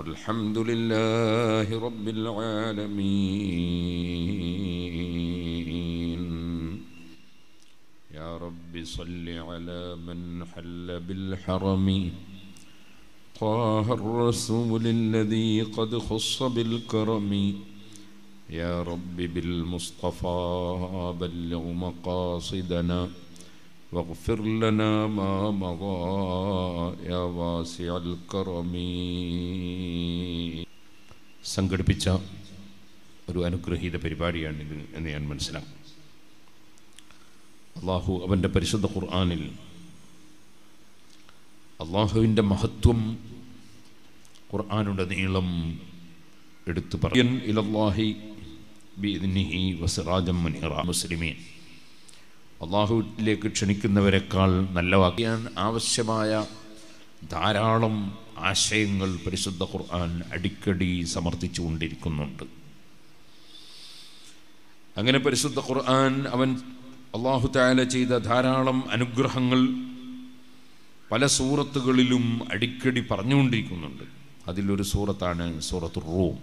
والحمد لله رب العالمين يا رب صل على من حل بالحرم طه الرسول الذي قد خص بالكرم يا رب بالمصطفى بلغ مقاصدنا واغفر لنا ما مضى يا واسع الكرم സംഘടിപ്പിച്ച ഒരു അനുഗ്രഹീത പരിപാടിയാണ് ഇത് എന്ന് ഞാൻ മനസ്സിലാക്കുന്നു. അല്ലാഹു അവൻ്റെ പരിശുദ്ധ ഖുർആനിൽ അല്ലാഹുവിൻ്റെ മഹത്വം ഖുർആനുടനീളം എടുത്തു പറയൻ ഇലല്ലാഹി ബിഇദ്നിഹി വസിറാജൻ മുനീറ. മുസ്ലിമീൻ അള്ളാഹുവിലേക്ക് ക്ഷണിക്കുന്നവരെക്കാൾ നല്ല വാക്കിയാൻ ആവശ്യമായ ധാരാളം ആശയങ്ങൾ പരിശുദ്ധ ഖുർആൻ അടിക്കടി സമർത്ഥിച്ചു കൊണ്ടിരിക്കുന്നുണ്ട്. അങ്ങനെ പരിശുദ്ധ ഖുർആൻ അവൻ അള്ളാഹു തആല ചെയ്ത ധാരാളം അനുഗ്രഹങ്ങൾ പല സൂറത്തുകളിലും അടിക്കടി പറഞ്ഞുകൊണ്ടിരിക്കുന്നുണ്ട്. അതിലൊരു സൂറത്താണ് സൂറത്തു റൂം.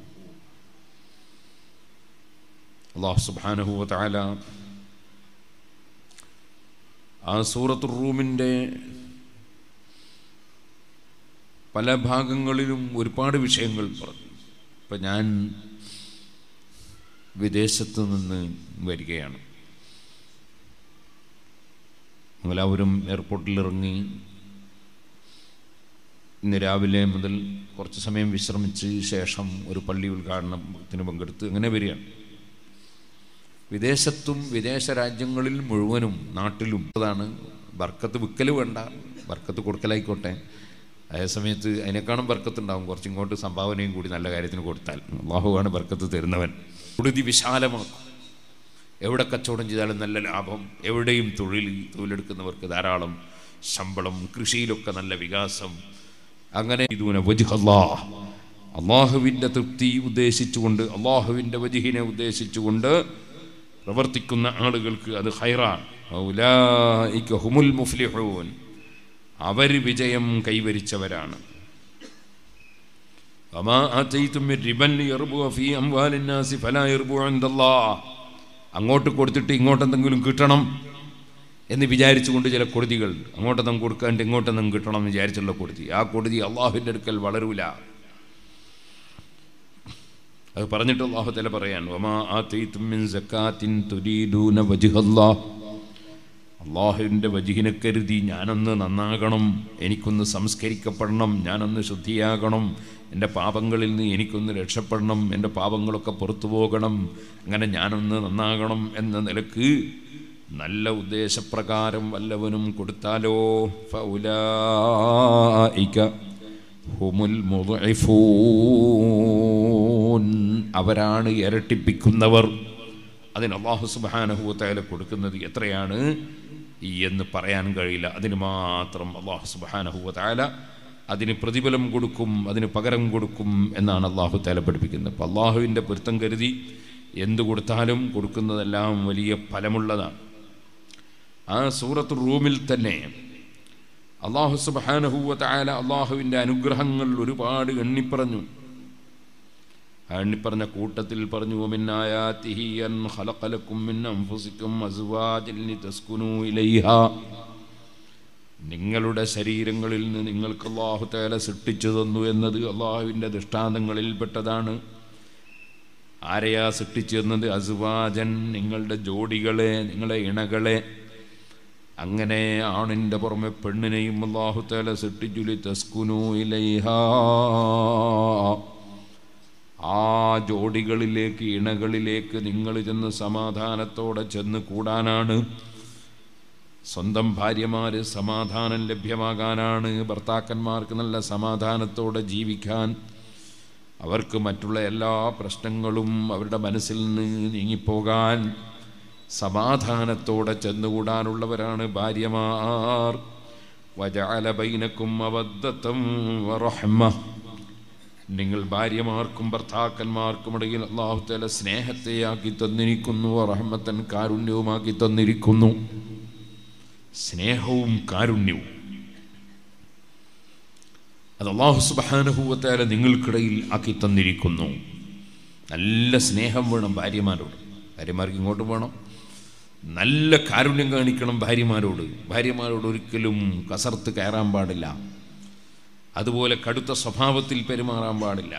അള്ളാഹു സുബ്ഹാനഹു വ തആല ആ സൂറത്തു റൂമിൻ്റെ പല ഭാഗങ്ങളിലും ഒരുപാട് വിഷയങ്ങൾ പറഞ്ഞു. ഇപ്പം ഞാൻ വിദേശത്ത് നിന്ന് വരികയാണ്. മംഗലാപുരം എയർപോർട്ടിലിറങ്ങി ഇന്ന് രാവിലെ മുതൽ കുറച്ച് സമയം വിശ്രമിച്ച് ശേഷം ഒരു പള്ളി ഉദ്ഘാടനത്തിന് പങ്കെടുത്ത് അങ്ങനെ വരികയാണ്. വിദേശത്തും വിദേശ രാജ്യങ്ങളിൽ മുഴുവനും നാട്ടിലും അതാണ് ബർക്കത്ത്. വിൽക്കൽ വേണ്ട, ബർക്കത്ത് കൊടുക്കലായിക്കോട്ടെ. അതേ സമയത്ത് അതിനേക്കാളും ബർക്കത്തുണ്ടാകും കുറച്ചിങ്ങോട്ട് സംഭാവനയും കൂടി നല്ല കാര്യത്തിന് കൊടുത്താൽ. അല്ലാഹുവാണ് ബർക്കത്ത് തരുന്നവൻ. ഉടുതി വിശാലമാക്കും. എവിടെ കച്ചവടം ചെയ്താലും നല്ല ലാഭം, എവിടെയും തൊഴിലെടുക്കുന്നവർക്ക് ധാരാളം ശമ്പളം, കൃഷിയിലൊക്കെ നല്ല വികാസം. അങ്ങനെ ഇതുവിനെ വജ്ഹല്ലാഹ്, അല്ലാഹുവിൻ്റെ തൃപ്തി ഉദ്ദേശിച്ചുകൊണ്ട്, അല്ലാഹുവിൻ്റെ വജ്ഹിനെ ഉദ്ദേശിച്ചുകൊണ്ട് പ്രവർത്തിക്കുന്ന ആളുകൾക്ക് അത് ഖൈറാണ്. ഔലൈക ഹുമുൽ മുഫ്ലിഹൂൻ, അവർ വിജയം കൈവരിച്ചവരാണ്. വമാ ആതൈതും മിർ റിബൻ യർബു ഫീ അംവാലിൻ നാസി ഫലാ യർബു ഇൻദല്ലാഹ്. അങ്ങോട്ട് കൊടുത്തിട്ട് ഇങ്ങോട്ടെന്തെങ്കിലും കിട്ടണം എന്ന് വിചാരിച്ചുകൊണ്ട് ചില കൊടുതികൾ, അങ്ങോട്ടെന്നും കൊടുക്കാണ്ട് ഇങ്ങോട്ടെന്നും കിട്ടണം എന്ന് വിചാരിച്ചുള്ള കൊടുതി, ആ കൊടുതി അള്ളാഹുവിൻ്റെ അടുക്കൽ വളരൂല. അത് പറഞ്ഞിട്ട് അല്ലാഹു തആല പറയാൻ, വമാ ആതൈതും മിൻ സകാത്തിൻ തുരീദൂന വജ്ഹല്ലാഹ്, അല്ലാഹുവിൻ്റെ വജ്ഹിനെ കരുതി ഞാനൊന്ന് നന്നാകണം, എനിക്കൊന്ന് സംസ്കരിക്കപ്പെടണം, ഞാനൊന്ന് ശുദ്ധിയാകണം, എൻ്റെ പാപങ്ങളിൽ നിന്ന് എനിക്കൊന്ന് രക്ഷപ്പെടണം, എൻ്റെ പാപങ്ങളൊക്കെ പുറത്തു പോകണം, അങ്ങനെ ഞാനൊന്ന് നന്നാകണം എന്ന നിലക്ക് നല്ല ഉദ്ദേശപ്രകാരം വല്ലവനും കൊടുത്താലോ, ഫൗലായിക ഹുമുൽ മുദ്ഇഫൂൻ, അവരാണ് ഇരട്ടിപ്പിക്കുന്നവർ. അതിന് അല്ലാഹു സുബ്ഹാനഹു വ തആല കൊടുക്കുന്നത് എത്രയാണ് എന്ന് പറയാൻ കഴിയില്ല. അതിന് മാത്രം അല്ലാഹു സുബ്ഹാനഹു വ തആല അതിന് പ്രതിഫലം കൊടുക്കും, അതിന് പകരം കൊടുക്കും എന്നാണ് അല്ലാഹു തആല പഠിപ്പിക്കുന്നത്. അപ്പോൾ അല്ലാഹുവിൻ്റെ പൊരുത്തം കരുതി എന്ത് കൊടുത്താലും കൊടുക്കുന്നതെല്ലാം വലിയ ഫലമുള്ളതാണ്. ആ സൂറത്ത് റൂമിൽ തന്നെ അല്ലാഹു സുബ്ഹാനഹു വ തആല അല്ലാഹുവിൻ്റെ അനുഗ്രഹങ്ങൾ ഒരുപാട് എണ്ണിപ്പറഞ്ഞു. ആ എണ്ണിപ്പറഞ്ഞ കൂട്ടത്തിൽ പറഞ്ഞു, മിൻ ആയാതിഹി അൻ ഖലഖ ലക്കും മിൻ അൻഫുസിക്കും അസ്വാജൻ ലിതസ്കുനൂ ഇലൈഹാ, നിങ്ങളുടെ ശരീരങ്ങളിൽ നിന്ന് നിങ്ങൾക്ക് അല്ലാഹു തആല സൃഷ്ടിച്ചു തന്നു എന്നത് അല്ലാഹുവിൻ്റെ ദൃഷ്ടാന്തങ്ങളിൽ പെട്ടതാണ്. ആരെയാ സൃഷ്ടിച്ചു തന്നത്? അസ്വാജൻ, നിങ്ങളുടെ ജോഡികളെ, നിങ്ങളുടെ ഇണകളെ. അങ്ങനെ ആണിൻ്റെ പുറമെ പെണ്ണിനെയും അല്ലാഹു തആല സൃഷ്ടിച്ചുലി തസ്കുനൂ ഇലൈഹാ, ആ ജോഡികളിലേക്ക്, ഇണകളിലേക്ക് നിങ്ങൾ ചെന്ന് സമാധാനത്തോടെ ചെന്ന് കൂടാനാണ്. സ്വന്തം ഭാര്യമാർ സമാധാനം ലഭ്യമാകാനാണ്, ഭർത്താക്കന്മാർക്ക് നല്ല സമാധാനത്തോടെ ജീവിക്കാൻ, അവർക്ക് മറ്റുള്ള എല്ലാ പ്രശ്നങ്ങളും അവരുടെ മനസ്സിൽ നിന്ന് നീങ്ങിപ്പോകാൻ സമാധാനത്തോടെ ചെന്നുകൂടാനുള്ളവരാണ് ഭാര്യമാർ. വജഅല ബൈനക്കും മവദ്ദതൻ വറഹ്മ, നിങ്ങൾ ഭാര്യമാർക്കും ഭർത്താക്കന്മാർക്കും ഇടയിൽ അല്ലാഹു തആല സ്നേഹത്തെയാക്കി തന്നിരിക്കുന്നു, റഹ്മത്തൻ, കാരുണ്യവുമാക്കി തന്നിരിക്കുന്നു. സ്നേഹവും കാരുണ്യവും അത് അല്ലാഹു സുബ്ഹാനഹു വ തആല നിങ്ങൾക്കിടയിൽ ആക്കി തന്നിരിക്കുന്നു. നല്ല സ്നേഹം വേണം ഭാര്യമാരോട്. ഭാര്യമാർക്ക് ഇങ്ങോട്ട് വേണം, നല്ല കാരുണ്യം കാണിക്കണം ഭാര്യമാരോട്. ഭാര്യമാരോട് ഒരിക്കലും കസർത്ത് കയറാൻ പാടില്ല, അതുപോലെ കടുത്ത സ്വഭാവത്തിൽ പെരുമാറാൻ പാടില്ല.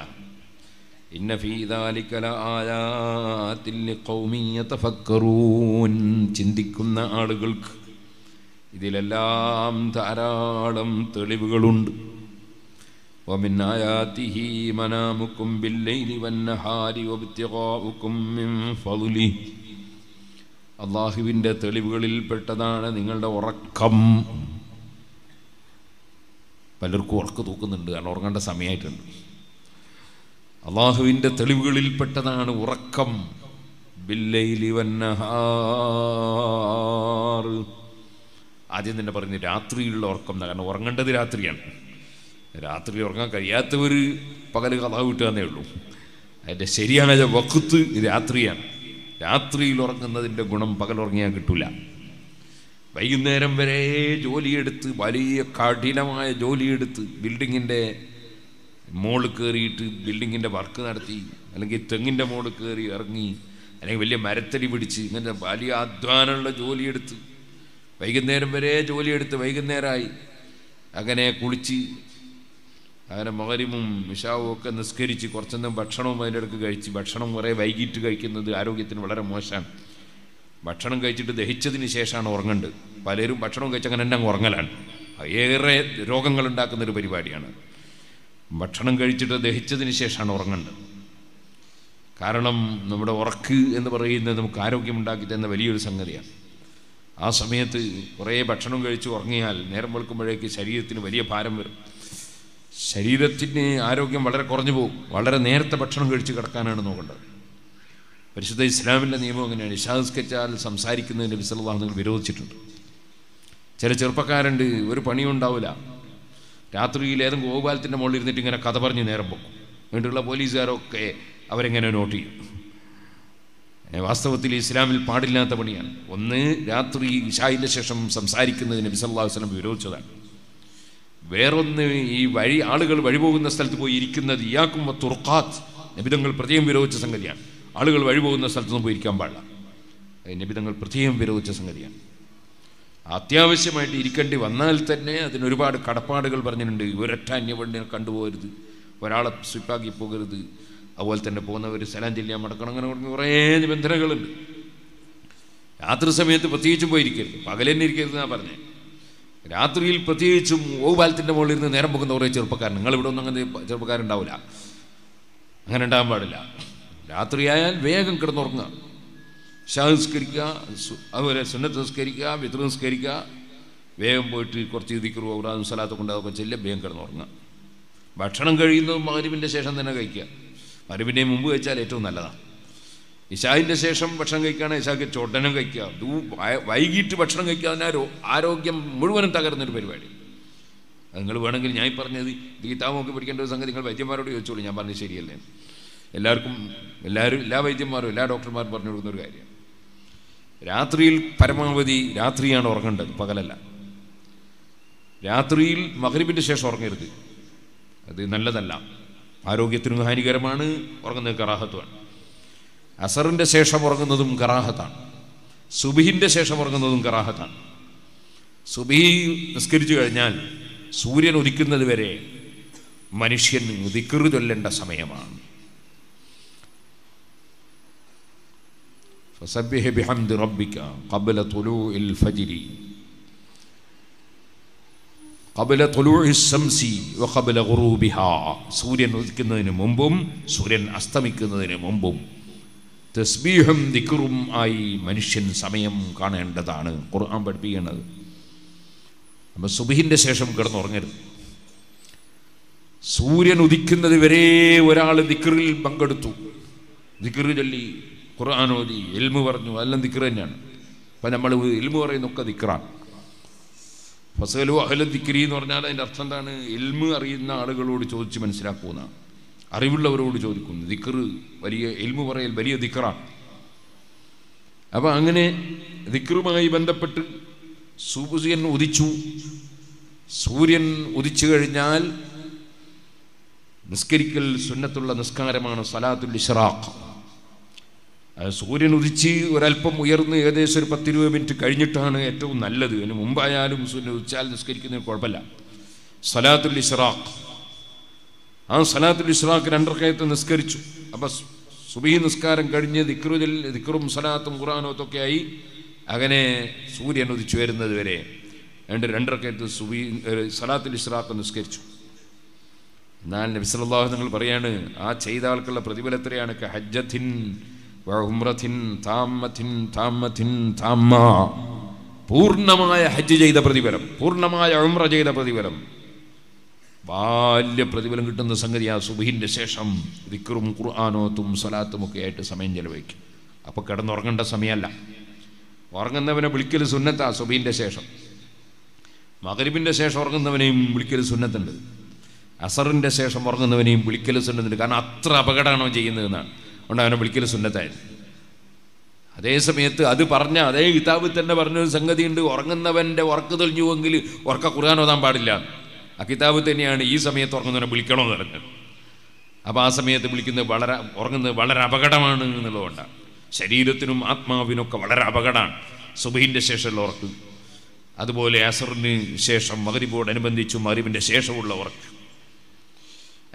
ഇന്ന ഫീ ദാലിക ലആയാത്തിൽ ലിഖൗമിൻ യതഫക്കറൂൻ. ചിന്തിക്കുന്ന ആളുകൾക്ക് ഇതിലെല്ലാം ധാരാളം തെളിവുകളുണ്ട്. ومن آياته منامكم بالليل والنهار وابتغاؤكم من فضله. അല്ലാഹുവിൻ്റെ തെളിവുകളിൽ പെട്ടതാണ് നിങ്ങളുടെ ഉറക്കം. പലർക്കും ഉറക്കം തൂക്കുന്നുണ്ട്, കാരണം ഉറങ്ങേണ്ട സമയമായിട്ടുണ്ട്. അല്ലാഹുവിൻ്റെ തെളിവുകളിൽ പെട്ടതാണ് ഉറക്കം. ബില്ലൈലി വന്നഹാർ. ആദ്യം തന്നെ പറഞ്ഞു രാത്രിയിലുള്ള ഉറക്കം, കാരണം ഉറങ്ങേണ്ടത് രാത്രിയാണ്. രാത്രി ഉറങ്ങാൻ കഴിയാത്തവർ പകൽ കഥ കിട്ടുകയെന്നേ ഉള്ളൂ. അതിൻ്റെ ശരിയായ വഖ്ത് രാത്രിയാണ്. രാത്രിയിൽ ഉറങ്ങുന്നതിൻ്റെ ഗുണം പകലുറങ്ങിയാൽ കിട്ടില്ല. വൈകുന്നേരം വരെ ജോലിയെടുത്ത്, വലിയ കഠിനമായ ജോലിയെടുത്ത്, ബിൽഡിങ്ങിൻ്റെ മോളിൽ കയറിയിട്ട് ബിൽഡിങ്ങിൻ്റെ വർക്ക് നടത്തി, അല്ലെങ്കിൽ തെങ്ങിൻ്റെ മോളിൽ കയറി ഇറങ്ങി, അല്ലെങ്കിൽ വലിയ മരത്തടി പിടിച്ച്, ഇങ്ങനെ വലിയ അധ്വാനമുള്ള ജോലിയെടുത്ത് വൈകുന്നേരം വരെ ജോലിയെടുത്ത് വൈകുന്നേരമായി. അങ്ങനെ കുളിച്ച്, അങ്ങനെ മഗ്‌രിബും ഇശാവും ഒക്കെ നിസ്കരിച്ച്, കുറച്ചൊന്നും ഭക്ഷണവും അതിനിടയ്ക്ക് കഴിച്ച്. ഭക്ഷണം കുറേ വൈകിട്ട് കഴിക്കുന്നത് ആരോഗ്യത്തിന് വളരെ മോശമാണ്. ഭക്ഷണം കഴിച്ചിട്ട് ദഹിച്ചതിന് ശേഷമാണ് ഉറങ്ങേണ്ടത്. പലരും ഭക്ഷണം കഴിച്ച് അങ്ങനെ തന്നെ ഉറങ്ങലാണ്. ഏറെ രോഗങ്ങൾ ഉണ്ടാക്കുന്നൊരു പരിപാടിയാണ്. ഭക്ഷണം കഴിച്ചിട്ട് ദഹിച്ചതിന് ശേഷമാണ് ഉറങ്ങേണ്ടത്. കാരണം നമ്മുടെ ഉറക്ക് എന്ന് പറയുന്നത് നമുക്ക് ആരോഗ്യമുണ്ടാക്കി തന്ന വലിയൊരു സംഗതിയാണ്. ആ സമയത്ത് കുറേ ഭക്ഷണം കഴിച്ച് ഉറങ്ങിയാൽ നേരം വെളുക്കുമ്പോഴേക്ക് ശരീരത്തിന് വലിയ ഭാരം വരും. ശരീരത്തിന് ആരോഗ്യം വളരെ കുറഞ്ഞു പോകും. വളരെ നേരത്തെ ഭക്ഷണം കഴിച്ച് കിടക്കാനാണ് നോക്കേണ്ടത്. പരിശുദ്ധ ഇസ്ലാമിൻ്റെ നിയമം അങ്ങനെയാണ്. ഇശാ നിസ്കരിച്ചാൽ സംസാരിക്കുന്നതിൻ്റെ നബി സല്ലല്ലാഹു അലൈഹി വസല്ലം വിരോധിച്ചിട്ടുണ്ട്. ചില ചെറുപ്പക്കാരുണ്ട്, ഒരു പണിയും ഉണ്ടാവില്ല, രാത്രിയിൽ ഏതെങ്കിലും ഗോപാലത്തിൻ്റെ മുകളിൽ ഇരുന്നിട്ട് ഇങ്ങനെ കഥ പറഞ്ഞ് നേരം പോകും. വീണ്ടുള്ള പോലീസുകാരൊക്കെ അവരെങ്ങനെ നോട്ട് ചെയ്യും. വാസ്തവത്തിൽ ഇസ്ലാമിൽ പാടില്ലാത്ത പണിയാണ്. ഒന്ന്, രാത്രി ഇശാഇൻ്റെ ശേഷം സംസാരിക്കുന്നതിന് നബി സല്ലല്ലാഹു അലൈഹി വസല്ലം വിരോധിച്ചതാണ്. വേറൊന്ന്, ഈ വഴി ആളുകൾ വഴിപോകുന്ന സ്ഥലത്ത് പോയി ഇരിക്കുന്നത് ഇയാക്കും തുർക്കാത്ത് നബിതങ്ങൾ പ്രത്യേകം വിരോധിച്ച സംഗതിയാണ്. ആളുകൾ വഴിപോകുന്ന സ്ഥലത്തൊന്നും പോയി ഇരിക്കാൻ പാടില്ല, നബിതങ്ങൾ പ്രത്യേകം വിരോധിച്ച സംഗതിയാണ്. അത്യാവശ്യമായിട്ട് ഇരിക്കേണ്ടി വന്നാൽ തന്നെ അതിനൊരുപാട് കടപ്പാടുകൾ പറഞ്ഞിട്ടുണ്ട്. ഒരൊറ്റ അന്യവണ്ണിനെ കണ്ടുപോകരുത്, ഒരാളെ സ്വിപ്പാക്കി പോകരുത്, അതുപോലെ തന്നെ പോകുന്നവർ സലാം ചൊല്ലാൻ മടക്കണം, അങ്ങനെ പറഞ്ഞ് കുറേ നിബന്ധനകളുണ്ട്. രാത്രി സമയത്ത് പ്രത്യേകിച്ചും പോയിരിക്കരുത്, പകലെന്നെ ഇരിക്കരുത് എന്നാണ് പറഞ്ഞത്. രാത്രിയിൽ പ്രത്യേകിച്ചും ഓപാലത്തിൻ്റെ മുകളിൽ നിന്ന് നേരം പോകുന്ന കുറേ ചെറുപ്പക്കാരൻ, നിങ്ങളിവിടെ ഒന്നും അങ്ങനെ ചെറുപ്പക്കാരുണ്ടാവില്ല, അങ്ങനെ ഉണ്ടാകാൻ പാടില്ല. രാത്രിയായാൽ വേഗം കിടന്നുറങ്ങുക, ഇശാ നിസ്കരിക്കുക, അതുപോലെ സുന്നത്ത് നിസ്കരിക്കുക, വിത്ർ നിസ്കരിക്കുക, വേഗം പോയിട്ട് കുറച്ച് ദിക്റും ഔറാദും സ്വലാത്തും കൊണ്ട് അതൊക്കെ ചെല്ലുക, വേഗം കിടന്നുറങ്ങുക. ഭക്ഷണം കഴിയുന്നതും മഗ്‌രിബിൻ്റെ ശേഷം തന്നെ കഴിക്കുക. മഗ്‌രിബിൻ്റെ മുമ്പ് കഴിച്ചാൽ ഏറ്റവും നല്ലതാണ്. ഇശാഇൻ്റെ ശേഷം ഭക്ഷണം കഴിക്കുകയാണെങ്കിൽ ഇശാക്ക് ചോട്ടനം കഴിക്കുക. വൈകിട്ട് ഭക്ഷണം കഴിക്കാതിനാരോ ആരോഗ്യം മുഴുവനും തകർന്നൊരു പരിപാടി. നിങ്ങൾ വേണമെങ്കിൽ ഞാൻ പറഞ്ഞത് ഗീതാമൊക്കെ പഠിക്കേണ്ട ഒരു സംഗതി നിങ്ങൾ വൈദ്യന്മാരോട് ചോദിച്ചോളൂ. ഞാൻ പറഞ്ഞത് ശരിയല്ലേ? എല്ലാ വൈദ്യന്മാരും എല്ലാ ഡോക്ടർമാരും പറഞ്ഞു കൊടുക്കുന്നൊരു കാര്യമാണ്. രാത്രിയിൽ പരമാവധി രാത്രിയാണ് ഉറങ്ങേണ്ടത്, പകലല്ല. രാത്രിയിൽ മഗ്‌രിബിൻ്റെ ശേഷം ഉറങ്ങരുത്, അത് നല്ലതല്ല, ആരോഗ്യത്തിനും ഹാനികരമാണ്. ഉറങ്ങുന്നത് കറാഹത്താണ്. അസറിൻ്റെ ശേഷം ഉറങ്ങുന്നതും കറാഹത്താണ്. സുബിഹിൻ്റെ ശേഷം ഉറങ്ങുന്നതും കറാഹത്താണ്. സുബിഹി നിസ്കരിച്ചു കഴിഞ്ഞാൽ സൂര്യൻ ഉദിക്കുന്നത് വരെ മനുഷ്യൻ ദിക്റ് ചൊല്ലേണ്ട സമയമാണ്. ഫസബ്ബിഹ് ബിഹംദി റബ്ബിക ഖബ്ല തുലൂഇൽ ഫജ്രി ഖബ്ല തുലൂഇസ് ശംസി വ ഖബ്ല ഗുറൂബിഹാ. സൂര്യൻ ഉദിക്കുന്നതിന് മുമ്പും സൂര്യൻ അസ്തമിക്കുന്നതിന് മുമ്പും തസ്ബീഹും ദിക്റും ആയി മനുഷ്യൻ സമയം കാണേണ്ടതാണ് ഖുർആൻ പഠിപ്പിക്കുന്നത്. അപ്പോൾ സുബ്ഹിൻ്റെ ശേഷം കിടന്നുറങ്ങരുത്. സൂര്യൻ ഉദിക്കുന്നത് വരെ ഒരാൾ ദിക്റിൽ പങ്കെടുത്തു, ദിക്ർ ചൊല്ലി, ഖുർആൻ ഓതി, ഇൽമു പറഞ്ഞു, അതെല്ലാം ദിക്ർ തന്നെയാണ്. അപ്പം നമ്മൾ ഇൽമു പറയുന്നൊക്കെ ദിക്റാണ്. ഫസലു അഹ്ല ദിക്രി എന്ന് പറഞ്ഞാൽ അതിൻ്റെ അർത്ഥം എന്താണ്? ഇൽമു അറിയുന്ന ആളുകളോട് ചോദിച്ച് മനസ്സിലാക്കുന്നതാണ്, അറിവുള്ളവരോട് ചോദിക്കുന്നു. ദിക്ർ വലിയ ഇൽമു പറയൽ വലിയ ദിക്റാണ്. അപ്പം അങ്ങനെ ദിക്റുമായി ബന്ധപ്പെട്ട് സൂര്യൻ ഉദിച്ചു. സൂര്യൻ ഉദിച്ചു കഴിഞ്ഞാൽ Niskarikal Sunnatullah Niskaramana Salatul Ishraq. As Urin Udichi or Alpam Uyarne Ades or Patiru to Karinitana at Naladu and Mumbai Alum Sunu Chal Niskarik in Corbella. Salatul Ishraq. And Salatul Ishraq and Underkite and Niskarichu. Abbas Subin Niskar and Gardiner, the Krudel, the Kurum Salatum Gurano Tokai, Agane Surian Udichuer in the Vere. And Underkite the Subin Salatul Ishraq and Niskarichu. Nan Sallallahu Bariana, Ah Chaidal Kala Pradibatrianaka Hajatin, Wahumratin, Tamatin, Tamatin, Tama Purnamaya Hajija the Pradivaram, Purnamaya Umraja the Pradivaram Valia Pradivaran the Sangaria Subhin the Sesham, the Kurum Kurano, Tum Salatamukate, Samanjelvik, Apakardan Organda Samiella, Organ the Venabulikil Sunata, Subhin the Sesham Magribin the Sesh organ the Venabulikil Sunatan. Asarun desires of organ when he will kill us under the Ganatra Bagadano Jayana, and I will kill us under that. They submit to Adu Parna, they eat out with the Navarno Sangadi into organ when they work the new Angli or Kakurano than Badilla. Akita with any and Isamet organ and Bulikano Abasamet the Bulik in the Balara organ the Balara Bagadaman in the Lorda. Shadidatinum Atma Vinoka Balara Bagadan, so be in the session or two. Adabole Asarni session, Madribo, anybody to Maribin the session would work.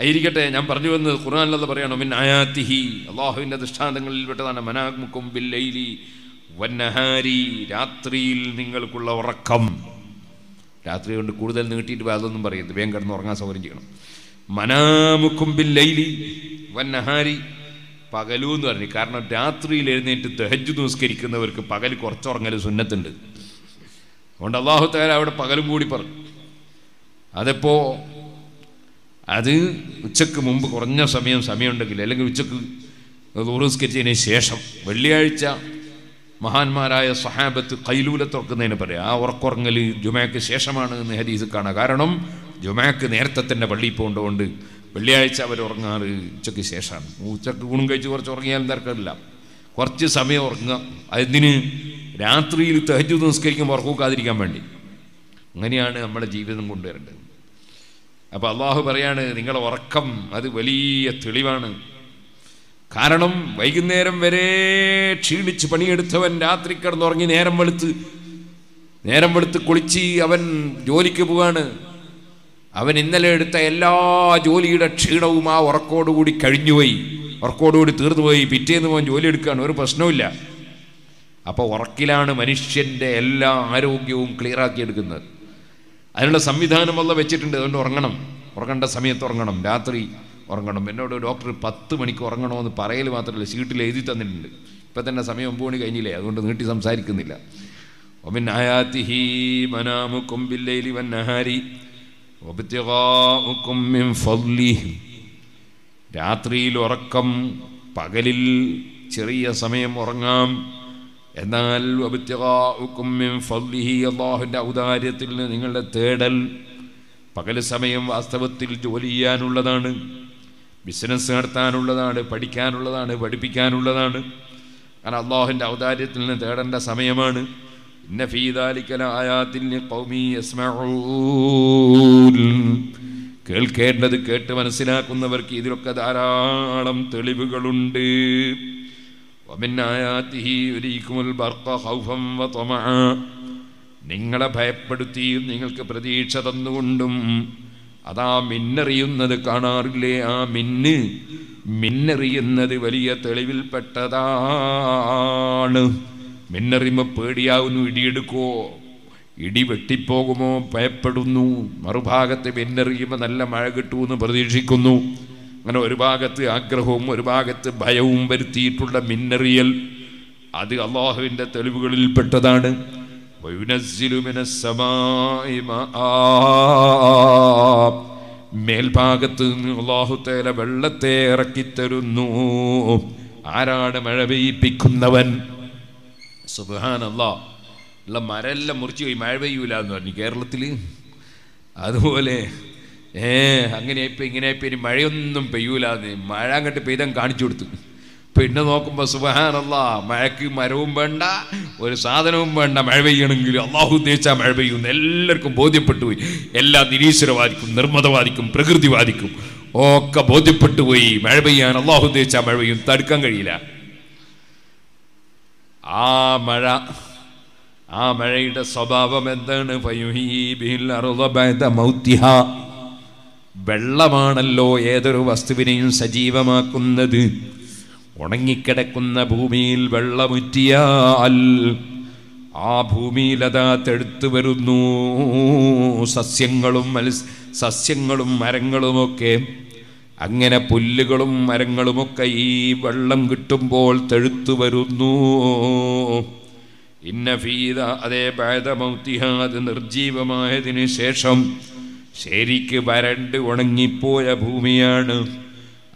I get a number of the Quran of the Barian in Ayatihi, Allah who understands a little better than a Managmukum Biladi, Wenahari, Datril, Ningal Kula Rakam, Datri on the Kurdan Nutit Valunbury, the Bengal Norgas original. Manamukum Biladi, Wenahari, Pagalun or Ricarna Datri learned the Hedjunus Kirik and the work of Pagalik or Tornelus and Nathan. On the Lahotel out of Pagaludiper Adepo. Adu check Mumba Corona Samiam Samion de Gileleg, check the Ruskit in a Sesham, Veliarcha, Mahan Maraya Sahabat, Kailula Torkanaparea, or Corneli, Jumak Seshaman and the head is a Kanagaranum, Jumak and Ertat and Napalipon only, Veliarcha Organ, Chucky Sesham, Uchakunga Jorgian Darkala, Cortis Sami Orga, Adini, the Antri, the Hedjun Skakim or Hukadi Gamandi, Naniana Madajiv and Mundaran. About Allah Bariana, Ningal or Kam, Adivali, Tulivan Karanum, Wagenerum, Vere, Chilichipani, and Atrika, Norgin, Eremert, Kulichi, Aven, Joli Kibuana, Aven in the letter, Tella, Joli, Chidoma, or Kodo would carry you away, or Kodo the third way, Pitan, and Joli Kanurpas Nola. Upper Warkilan, Manishin, Ella, Harugium, Clara Gedguner. I don't know Samidhan of the vegetarian organum, Organda Samet organum, Datri, organum, and Doctor Patumani Corgan on the Parale Matter, Lasit and Patana Samium Bonica, I don't know some side canilla. Ominayatihi, Manamu Kumbileli, Vanahari, Obitira Ukum in Fodli, Datri, Loracum, Pagalil, Cheria Same Morangam. And then Obitera Ukum Fodli, Allah Dauda till Ningle Tedal Pagalisamayam Astavatil Julian Uladan, Business Sertan Uladan, a Padican Uladan, a Padipican Uladan, and Allah in Dauda till Nedan Samayaman, Nafida Likana Ayatil Nipomi, Esmaru Kilked the Kertavan Sinakun, the Verki Kadara, Adam Telibugalundi. ومن آياته يريكم البرق خوفا وطمعا നിങ്ങൾ ഭയപ്പെടുത്തി നിങ്ങൾക്ക് പ്രതീക്ഷ തന്നുകൊണ്ടും അതാ മിന്നറിയുന്നത് കാണാറില്ലേ ആ മിന്നറിയുന്നത് വലിയ തെളിവിൽപ്പെട്ടതാണ് മിന്നറിമ പേടിയാവുന്നു ഇടിയെടുക്കോ ഇടി വെട്ടിപ്പോകുമോ ഭയപ്പെടുന്നു മറുഭാഗത്തെ മിന്നറിയുമ നല്ല മഴ കിട്ടുമെന്ന് പ്രതീക്ഷിക്കുന്നു Urbagat, Agrahom, Urbagat, Bayom, Berti, Tula Mineral, Adi Allah in the Telugu Petadan, Vunas Zilumina Sama, Mel Pagatun, Allah Hotel, Velate, Rakiterunu, Arad, Marabi, Pikundavan, Subhanallah, La Marella Murti, Marve, you love Nicarlatili, Adole. Eh, hanging in a penny, Marion Payula, the Maranga to pay them Kanjut. Pitna Okuma Subhanallah, Maraki, Marum Banda, or Southern Umbanda, Maravian, Allah, who takes a Maravian, Ella Combodia Patu, Ella, the Nisra Vadicum, Nurmada Vadicum, Prakriti Vadicum, ഒക്കെ ബോധ്യപ്പെട്ടു പോയി. മഴ പെയ്യാൻ അള്ളാഹു ഉദ്ദേശിച്ച മഴ പെയ്യും, തടുക്കാൻ കഴിയില്ല. ആ മഴയുടെ സ്വഭാവം എന്താണ്? വെള്ളമാണല്ലോ ഏതൊരു വസ്തുവിനെയും സജീവമാക്കുന്നത്. ഉണങ്ങിക്കിടക്കുന്ന ഭൂമിയിൽ വെള്ളമുറ്റിയാൽ ആ ഭൂമിയിലതാ തെടുത്തു വരുന്നു സസ്യങ്ങളും മരങ്ങളുമൊക്കെ. അങ്ങനെ പുല്ലുകളും മരങ്ങളുമൊക്കെ ഈ വെള്ളം കിട്ടുമ്പോൾ തെഴുത്തു വരുന്നു. ഇന്ന ഫീദ അതേ ഭേദമൗത്തിഹ, അത് നിർജീവമായതിനു ശേഷം ശരിക്ക് വരണ്ട് ഉണങ്ങിപ്പോയ ഭൂമിയാണ്.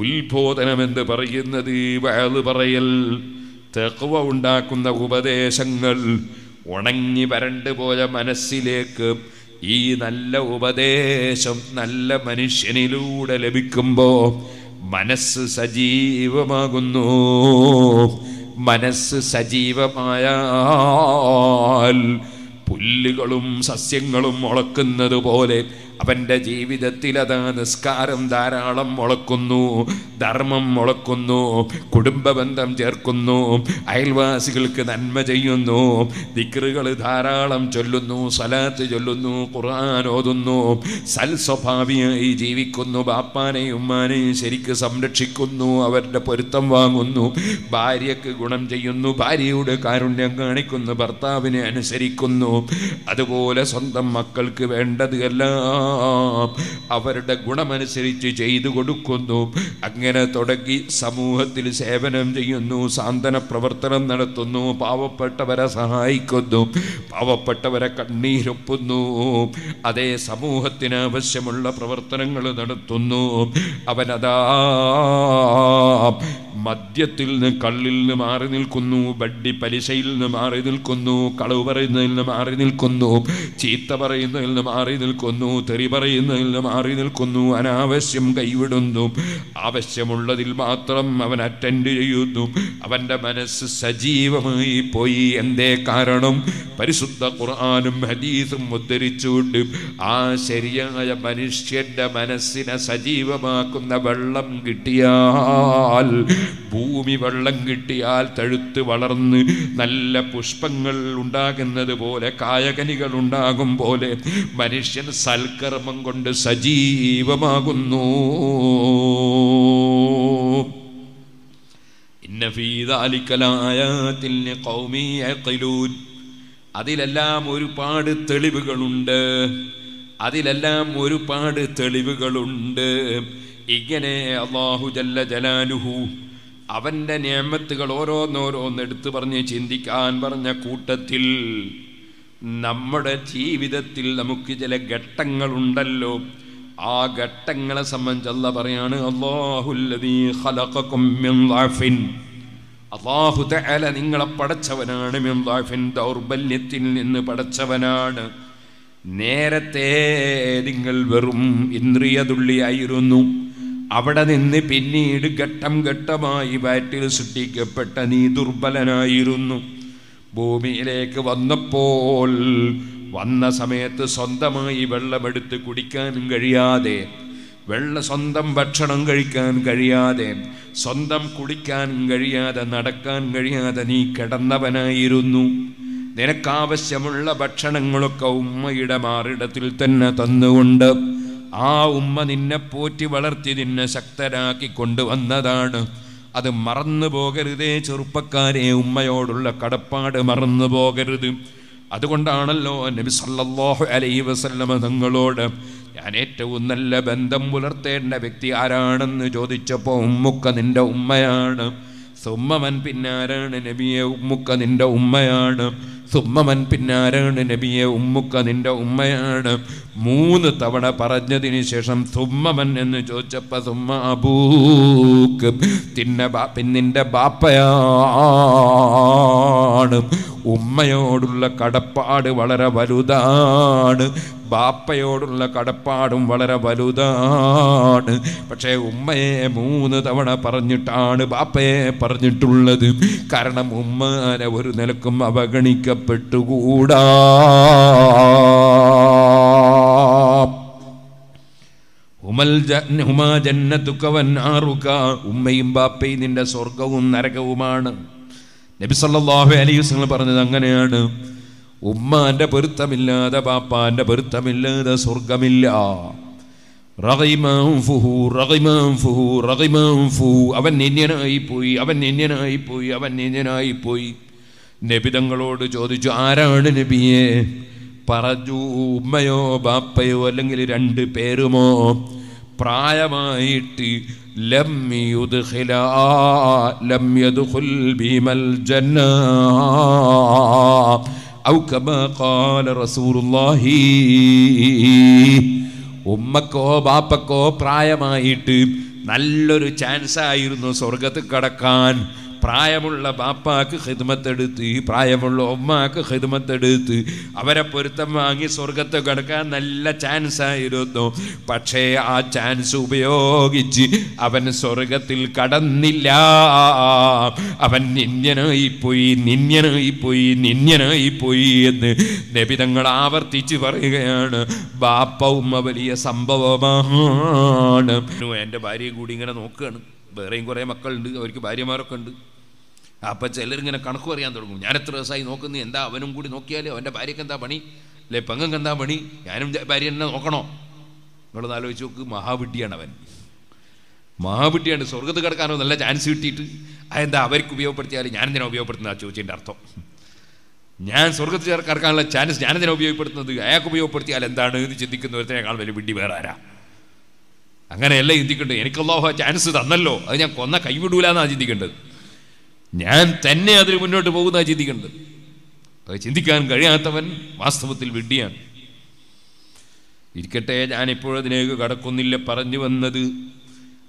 ഉത്ബോധനമെന്ന് പറയുന്നത്. വഅദ് പറയൽ, തഖ്വ ഉണ്ടാക്കുന്ന ഉപദേശങ്ങൾ. ഉണങ്ങി വരണ്ടു പോയ മനസ്സിലേക്ക് ഈ നല്ല ഉപദേശം നല്ല മനുഷ്യനിലൂടെ ലഭിക്കുമ്പോൾ മനസ്സ് സജീവമാകുന്നു. മനസ്സ് സജീവമായാൽ പുല്ലുകളും സസ്യങ്ങളും മുളക്കുന്നത് പോലെ അവൻ്റെ ജീവിതത്തിൽ അതാ നിസ്കാരം ധാരാളം മുളക്കുന്നു, ധർമ്മം മുളക്കുന്നു, കുടുംബബന്ധം ചേർക്കുന്നു, അയൽവാസികൾക്ക് നന്മ ചെയ്യുന്നു, ദിക്റുകൾ ധാരാളം ചൊല്ലുന്നു, സലാത്ത് ചൊല്ലുന്നു, ഖുർആൻ ഓതുന്നു, സൽസ്വഭാവിയായി ജീവിക്കുന്നു, ബാപ്പാനെയും ഉമ്മാനെയും ശരിക്ക് സംരക്ഷിക്കുന്നു, അവരുടെ പൊരുത്തം വാങ്ങുന്നു, ഭാര്യയ്ക്ക് ഗുണം ചെയ്യുന്നു, ഭാര്യയുടെ കാരുണ്യം കാണിക്കുന്നു, ഭർത്താവിനെ അനുസരിക്കുന്നു. അതുപോലെ സ്വന്തം മക്കൾക്ക് വേണ്ടത് എല്ലാം അവരുടെ ഗുണമനുസരിച്ച് ചെയ്തു കൊടുക്കുന്നു. അങ്ങനെ തുടങ്ങി സമൂഹത്തിൽ സേവനം ചെയ്യുന്നു, സാന്ത്വന പ്രവർത്തനം നടത്തുന്നു, പാവപ്പെട്ടവരെ സഹായിക്കുന്നു, പാവപ്പെട്ടവരെ കണ്ണീരൊപ്പുന്നു, അതേ സമൂഹത്തിന് ആവശ്യമുള്ള പ്രവർത്തനങ്ങൾ നടത്തുന്നു. അവനതാ മദ്യത്തിൽ നിന്ന്, കള്ളിൽ നിന്ന് മാറി നിൽക്കുന്നു, വഡ്ഡി പലിശയിൽ നിന്ന് മാറി നിൽക്കുന്നു, കളവ് പറയുന്നതിൽ നിന്ന് മാറി നിൽക്കുന്നു, ചീത്ത പറയുന്നതിൽ നിന്ന് മാറി നിൽക്കുന്നു, തെറി പറയുന്നതിൽ നിന്ന് മാറി നിൽക്കുന്നു, അനാവശ്യം കൈവിടുന്നു, ആവശ്യമുള്ളതിൽ മാത്രം അവൻ അറ്റൻഡ് ചെയ്യുന്നു. അവൻ്റെ മനസ്സ് സജീവമായി പോയി. എന്തേ കാരണം? പരിശുദ്ധ ഖുർആനും ഹദീസും ഉദ്ധരിച്ചുകൊണ്ട് ആ ശരിയായ മനുഷ്യൻ്റെ മനസ്സിനെ സജീവമാക്കുന്ന വെള്ളം കിട്ടിയാൽ, ഭൂമി വെള്ളം കിട്ടിയാൽ തഴുത്ത് വളർന്ന് നല്ല പുഷ്പങ്ങൾ ഉണ്ടാകുന്നത് പോലെ, കായകനികൾ ഉണ്ടാകും പോലെ മനുഷ്യൻ സൽക്കർമ്മം കൊണ്ട് സജീവമാകുന്നു. ഇന്ന ഫീ ദാലിക ലആയാതിൻ ലിഖൗമി യഖിലൂൻ, അതിലെല്ലാം ഒരുപാട് തെളിവുകളുണ്ട്, അതിലെല്ലാം ഒരുപാട് തെളിവുകളുണ്ട്. ഇങ്ങനെ അല്ലാഹു ജല്ല ജലാലുഹു അവൻ്റെ നിയമത്തുകൾ ഓരോന്നോരോന്ന് എടുത്തു പറഞ്ഞ് ചിന്തിക്കാൻ പറഞ്ഞ കൂട്ടത്തിൽ നമ്മുടെ ജീവിതത്തിൽ നമുക്ക് ചില ഘട്ടങ്ങളുണ്ടല്ലോ. ആ ഘട്ടങ്ങളെ സംബന്ധിച്ച് അല്ലാഹു പറയാണ്, അല്ലാഹുല്ലദീ ഖലഖകും മിൻ ളഅഫിൻ, അല്ലാഹു തആല നിങ്ങളെ പടച്ചവനാണ്, മിൻ ളഅഫിൻ ദൗർബല്യത്തിൽ നിന്ന് പടച്ചവനാണ്. നേരത്തെ നിങ്ങൾ വെറും ഇന്ദ്രിയതുള്ളിയായിരുന്നു, അവിടെ നിന്ന് പിന്നീട് ഘട്ടം ഘട്ടമായി വയറ്റിൽ സൃഷ്ടിക്കപ്പെട്ട നീ ദുർബലനായിരുന്നു. ഭൂമിയിലേക്ക് വന്നപ്പോൾ വന്ന സമയത്ത് സ്വന്തമായി വെള്ളമെടുത്ത് കുടിക്കാനും കഴിയാതെ, സ്വന്തം ഭക്ഷണം കഴിക്കാൻ കഴിയാതെ, സ്വന്തം കുടിക്കാനും കഴിയാതെ, നടക്കാൻ കഴിയാതെ നീ കിടന്നവനായിരുന്നു. നിനക്കാവശ്യമുള്ള ഭക്ഷണങ്ങളൊക്കെ ഉമ്മയുടെ മാറിടത്തിൽ തന്നെ തന്നുകൊണ്ട് ആ ഉമ്മ നിന്നെ പോറ്റി വളർത്തി നിന്നെ ശക്തരാക്കി കൊണ്ടുവന്നതാണ്. അത് മറന്നു പോകരുതേ ചെറുപ്പക്കാരെ, ഉമ്മയോടുള്ള കടപ്പാട് മറന്നു പോകരുത്. അതുകൊണ്ടാണല്ലോ നബി സല്ലല്ലാഹു അലൈഹി വസല്ലമ തങ്ങളോട് ഞാൻ ഏറ്റവും നല്ല ബന്ധം പുലർത്തേണ്ട വ്യക്തി ആരാണെന്ന് ചോദിച്ചപ്പോൾ ഉമ്മുക്ക നിൻ്റെ ഉമ്മയാണ്, Summaman Pinaran and Abia Umukan in the Umayada, Summaman Pinaran and Abia Umukan in the Umayada, Moon the Tavana Parajad initiation, Summaman and the Jochapa Summa Book, Tinabapin in the Bapayad, Umayodula Kadapad, Valara Valudad. Bapayodulla Kadapadum Valara Valudad, Pache Umme, Moon, the Tavana Paranitan, Bape, Paranitulad, Karanam Umma, and ever Nelakum Avaganica Petuguda. Huma Jannatukavan Aruka, Ummeimba pain in the Sorkaum Narakavuman. Nabi sallallahu alayhi wasallam Paranadanganad. Umma da Burtamilla, the Papa, the Burtamilla, the Sorgamilla Ragimanfu, Ragimanfu, Ragimanfu, Avan Indian Ipui, Nebidangalo, the Jodijara, the Nebie, Paraju, Mayo, Bapayo, Langley, and Perumo, Prayamaiti, Lemmy, the Hila, Lemmy, the Hulbimal Jannah. أو كما قال رسول الله أمكو بابكو برايمايت نللور chance ആയിരുന്നു സ്വർഗ്ഗത്തിൽ കടക്കാൻ പ്രായമുള്ള ബാപ്പാക്ക് ഖിദ്മത്ത് എടുത്ത് പ്രായമുള്ള ഉമ്മാക്ക് ഖിദ്മത്ത് എടുത്ത് അവരെ പൊരുത്തം വാങ്ങി സ്വർഗ്ഗത്തിൽ കടക്കാൻ നല്ല ചാൻസ് ആയിരുന്നു പക്ഷേ ആ ചാൻസ് ഉപയോഗിച്ച് അവൻ സ്വർഗ്ഗത്തിൽ കടന്നില്ല അവൻ നിന്യനായി പോയി എന്ന് നബി തങ്ങൾ ആവർത്തിച്ച് പറയുകയാണ് ബാപ്പ ഉമ്മ വലിയ സംഭവമാണ് എൻ്റെ ഭാര്യ കൂടി ഇങ്ങനെ നോക്കുകയാണ് Bering or Makaldu or Bariamarakund. Apacheling and a Kankur and the Yanatra Sai Nokani and that when I'm good in Okia and the Barikanda Bunny, Le Panganda Bunny, and the Barian Okano. Nodalo Choku, Mahaviti and Aven Mahaviti and Sorgataka, the Ledge and City, and the Averkubio Pertiari, Yandanobio Pertanacho in Darto. Yan Sorgatar Karkala Chance, Yandanobio Pertan, the Akubio Pertial and Dana, the Chitikan, the Alvedi. I can't lay the Nicolo chance to the Nello. I am Konaka, you do Lana Jidigand. Yan 10 years they would not to Boda Jidigand. Chindikan Gariatavan, Master Vidian. It cottage Anipur, the Nego, Garakunilla Paranjuan Nadu.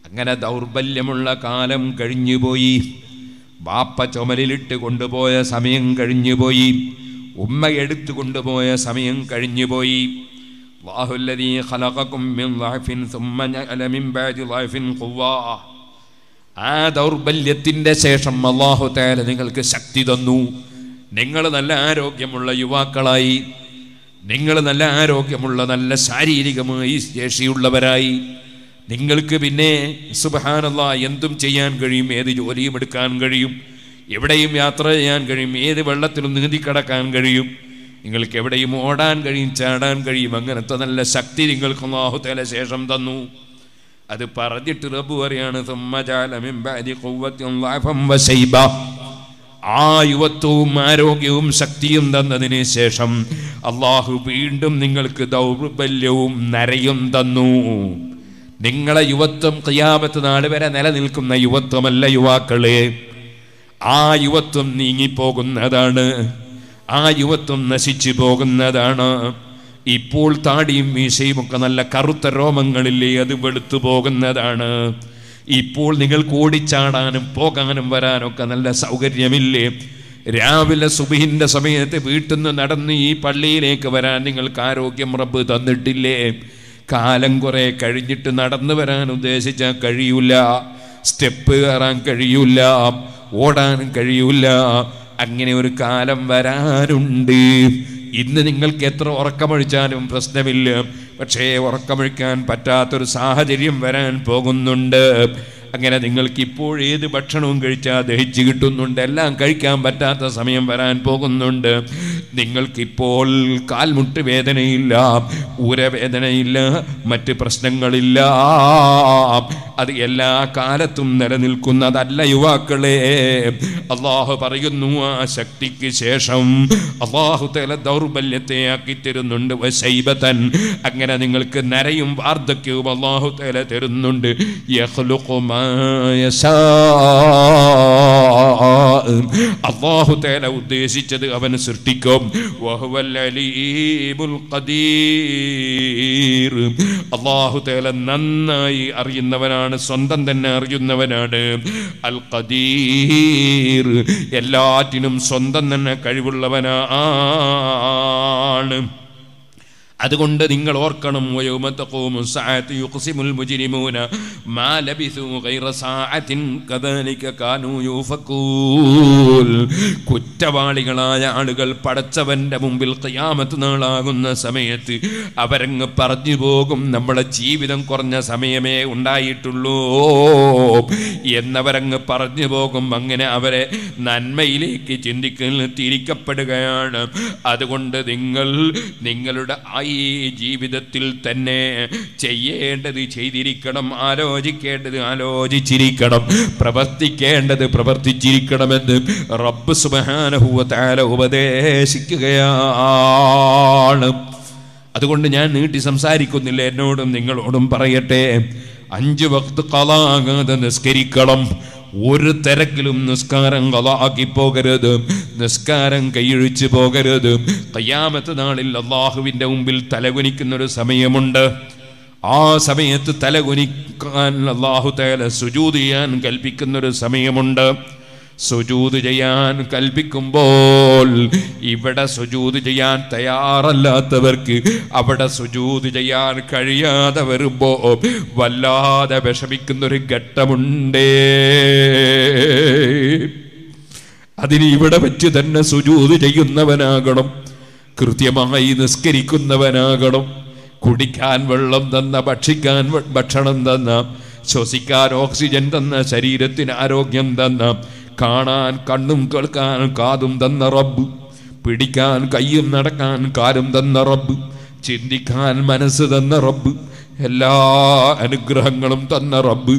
Angana Daurbel Lemulla Kalam, Karinuboi. Bapa Chomelit to Gundaboya, Samian Karinuboi. Umayed to Gundaboya, Samian Karinuboi. الله الذي خلقكم من ضعف ثم جعل من بعد ضعف قوة آدور بليتين دسيشم الله تعالى نِنْغَلْكَ شَكْتِي دَنُّو نِنْغَلَ نَلَّ آرُوْكْيَمُلَّ يُوَاكَلَائِ نِنْغَلَ نَلَّ آرُوْكْيَمُلَّ نَلَّ شَارِيرِكَمُ يَشِيُّلَّ بَرَائِ نِنْغَلْكَ بِنَّي سُبْحَانَ اللَّهِ يَنْتُمْ چَيَّانْ غَرِيمْ اَذِ جُوَلِيمْ اَدْكَانْ غَرِيمْ എവിടെയും യാത്ര ചെയ്യാൻ കഴിയും ഏത് വെള്ളത്തിലും നീന്തി കടക്കാൻ കഴിയും നിങ്ങൾക്ക് എവിടെയും ഓടാൻ കഴിയും ചാടാൻ കഴിയും അങ്ങനത്തെ നല്ല ശക്തി നിങ്ങൾക്ക് അല്ലാഹു തആല ശേഷം തന്നു അത് പറഞ്ഞിട്ട് റബ്ബ് പറയാണ് സുമ്മജഅല മിൻ ബഅദി ഖുവ്വത്തിൻ ളഅഫൻ വശൈബ ആയുവത്തും ആരോഗ്യവും ശക്തിയും തന്നതിന് ശേഷം അല്ലാഹു വീണ്ടും നിങ്ങൾക്ക് ദൗർബല്യവും നരയും തന്നു നിങ്ങളെ യുവത്വം ഖിയാമത്ത് നാൾ വരെ നിലനിൽക്കുന്ന യുവത്വമല്ല യുവാക്കളെ ആ യുവത്വം നീങ്ങി പോകുന്നതാണ് ആയുവത്വം നശിച്ചു പോകുന്നതാണ് ഇപ്പോൾ താടിയും മീശയും ഒക്കെ നല്ല കറുത്ത രോമങ്ങളില്ലേ അത് വെളുത്തു പോകുന്നതാണ് ഇപ്പോൾ നിങ്ങൾക്ക് ഓടിച്ചാടാനും പോകാനും വരാനൊക്കെ നല്ല സൗകര്യമില്ലേ രാവിലെ സുബ്ഹിന്റെ സമയത്ത് വീട്ടിൽ നിന്ന് നടന്ന് ഈ പള്ളിയിലേക്ക് വരാൻ നിങ്ങൾക്ക് ആരോഗ്യം റബ്ബ് തന്നിട്ടില്ലേ കാലം കുറേ കഴിഞ്ഞിട്ട് നടന്നു വരാൻ ഉദ്ദേശിച്ചാൽ കഴിയൂല സ്റ്റെപ്പ് കയറാൻ കഴിയൂല ഓടാനും കഴിയൂല അങ്ങനെ ഒരു കാലം വരാനുണ്ട് ഇന്ന് നിങ്ങൾക്ക് എത്ര ഉറക്കമൊഴിച്ചാലും പ്രശ്നമില്ല പക്ഷേ ഉറക്കമൊഴിക്കാൻ പറ്റാത്ത ഒരു സാഹചര്യം വരാൻ പോകുന്നുണ്ട് അങ്ങനെ നിങ്ങൾക്ക് ഇപ്പോൾ ഏത് ഭക്ഷണവും കഴിച്ചാൽ ദഹിച്ചു കിട്ടുന്നുണ്ട് എല്ലാം കഴിക്കാൻ പറ്റാത്ത സമയം വരാൻ പോകുന്നുണ്ട് നിങ്ങൾക്കിപ്പോൾ കാൽമുട്ട് വേദനയില്ല ഊരവേദനയില്ല മറ്റ് പ്രശ്നങ്ങളില്ല അത് എല്ലാ കാലത്തും നിലനിൽക്കുന്നതല്ല യുവാക്കളെ അല്ലാഹു പറയുന്നു ആ ശക്തിക്ക് ശേഷം അല്ലാഹു തആല ദൗർബല്യത്തെ ആക്കി തരുന്നുണ്ട് വശൈബതൻ അങ്ങനെ നിങ്ങൾക്ക് നരയും വാർദ്ധക്യവും അല്ലാഹു തആല തരുന്നുണ്ട് യഖ്ലുഖു മാ അല്ലാഹു തആല ഉദ്ദേശിച്ചത് അവൻ സൃഷ്ടിക്കും. വഹുവൽ അലീമുൽ ഖദീർ. അല്ലാഹു തആല നന്നായി അറിയുന്നവനാണ്, സ്വന്തം തന്നെ അറിയുന്നവനാണ്. അൽ ഖദീർ എല്ലാറ്റിനും സ്വന്തം തന്നെ കഴിവുള്ളവനാണ്. അതുകൊണ്ട് നിങ്ങൾ ഓർക്കണം, കുറ്റവാളികളായ ആളുകൾ പടച്ചവന്റെ മുമ്പിൽ ഖിയാമത്ത് നാളാകുന്ന സമയത്ത് അവരങ്ങ് പറഞ്ഞു പോകും, നമ്മളെ ജീവിതം കുറഞ്ഞ സമയമേ ഉണ്ടായിട്ടുള്ളൂ എന്നവരങ്ങ് പറഞ്ഞു പോകും. അങ്ങനെ അവരെ നന്മയിലേക്ക് തിരിക്കപ്പെടുകയാണ്. അതുകൊണ്ട് നിങ്ങളുടെ ഈ ജീവിതത്തിൽ തന്നെ ചെയ്യേണ്ടത് ചെയ്തിരിക്കണം, ആലോചിക്കേണ്ടത് ആലോചിച്ചിരിക്കണം, പ്രവർത്തിക്കേണ്ടത് പ്രവർത്തിച്ചിരിക്കണമെന്ന് റബ്ബ് സുബ്ഹാനഹു വ തആല ഉപദേശിക്കുകയാണ്. അതുകൊണ്ട് ഞാൻ നീട്ടി സംസാരിക്കുന്നില്ല, എന്നോടും നിങ്ങളോടും പറയട്ടെ, 5 വഖ്ത് ഖളാഅാതെ നിസ്കരിക്കണം. ഒരു തിരക്കിലും നിസ്കാരം ഖളാക്കി പോകരുത്, നിസ്കാരം കൈയൊഴിച്ചു പോകരുത്. ഖിയാമത്ത് നാളിൽ അല്ലാഹുവിൻ്റെ മുമ്പിൽ തലകുനിക്കുന്നൊരു സമയമുണ്ട്. ആ സമയത്ത് തലകുനിക്കാൻ അല്ലാഹു തആല സുജൂദ് ചെയ്യാൻ കൽപ്പിക്കുന്നൊരു സമയമുണ്ട്. സുജൂദ് ചെയ്യാൻ കൽപ്പിക്കുമ്പോൾ ഇവിടെ സുജൂദ് ചെയ്യാൻ തയ്യാറല്ലാത്തവർക്ക്, അവിടെ സുജൂദ് ചെയ്യാൻ കഴിയാതെ വരുമ്പോൾ വല്ലാതെ വിഷമിക്കുന്നൊരു ഘട്ടമുണ്ട്. അതിന് ഇവിടെ വെച്ച് തന്നെ സുജൂദ് ചെയ്യുന്നവനാകണം, കൃത്യമായി നിസ്കരിക്കുന്നവനാകണം, കുടിക്കാൻ വെള്ളം തന്ന, ഭക്ഷിക്കാൻ ഭക്ഷണം തന്ന, ശ്വസിക്കാൻ ഓക്സിജൻ തന്ന, ശരീരത്തിന് ആരോഗ്യം തന്ന, കാണാൻ കണ്ണും കേൾക്കാൻ കാതും തന്ന റബ്ബ്, പിടിക്കാൻ കൈയും നടക്കാൻ കാലും തന്ന റബ്ബ്, ചിന്തിക്കാൻ മനസ്സ് തന്ന റബ്ബ്, എല്ലാ അനുഗ്രഹങ്ങളും തന്ന റബ്ബ്,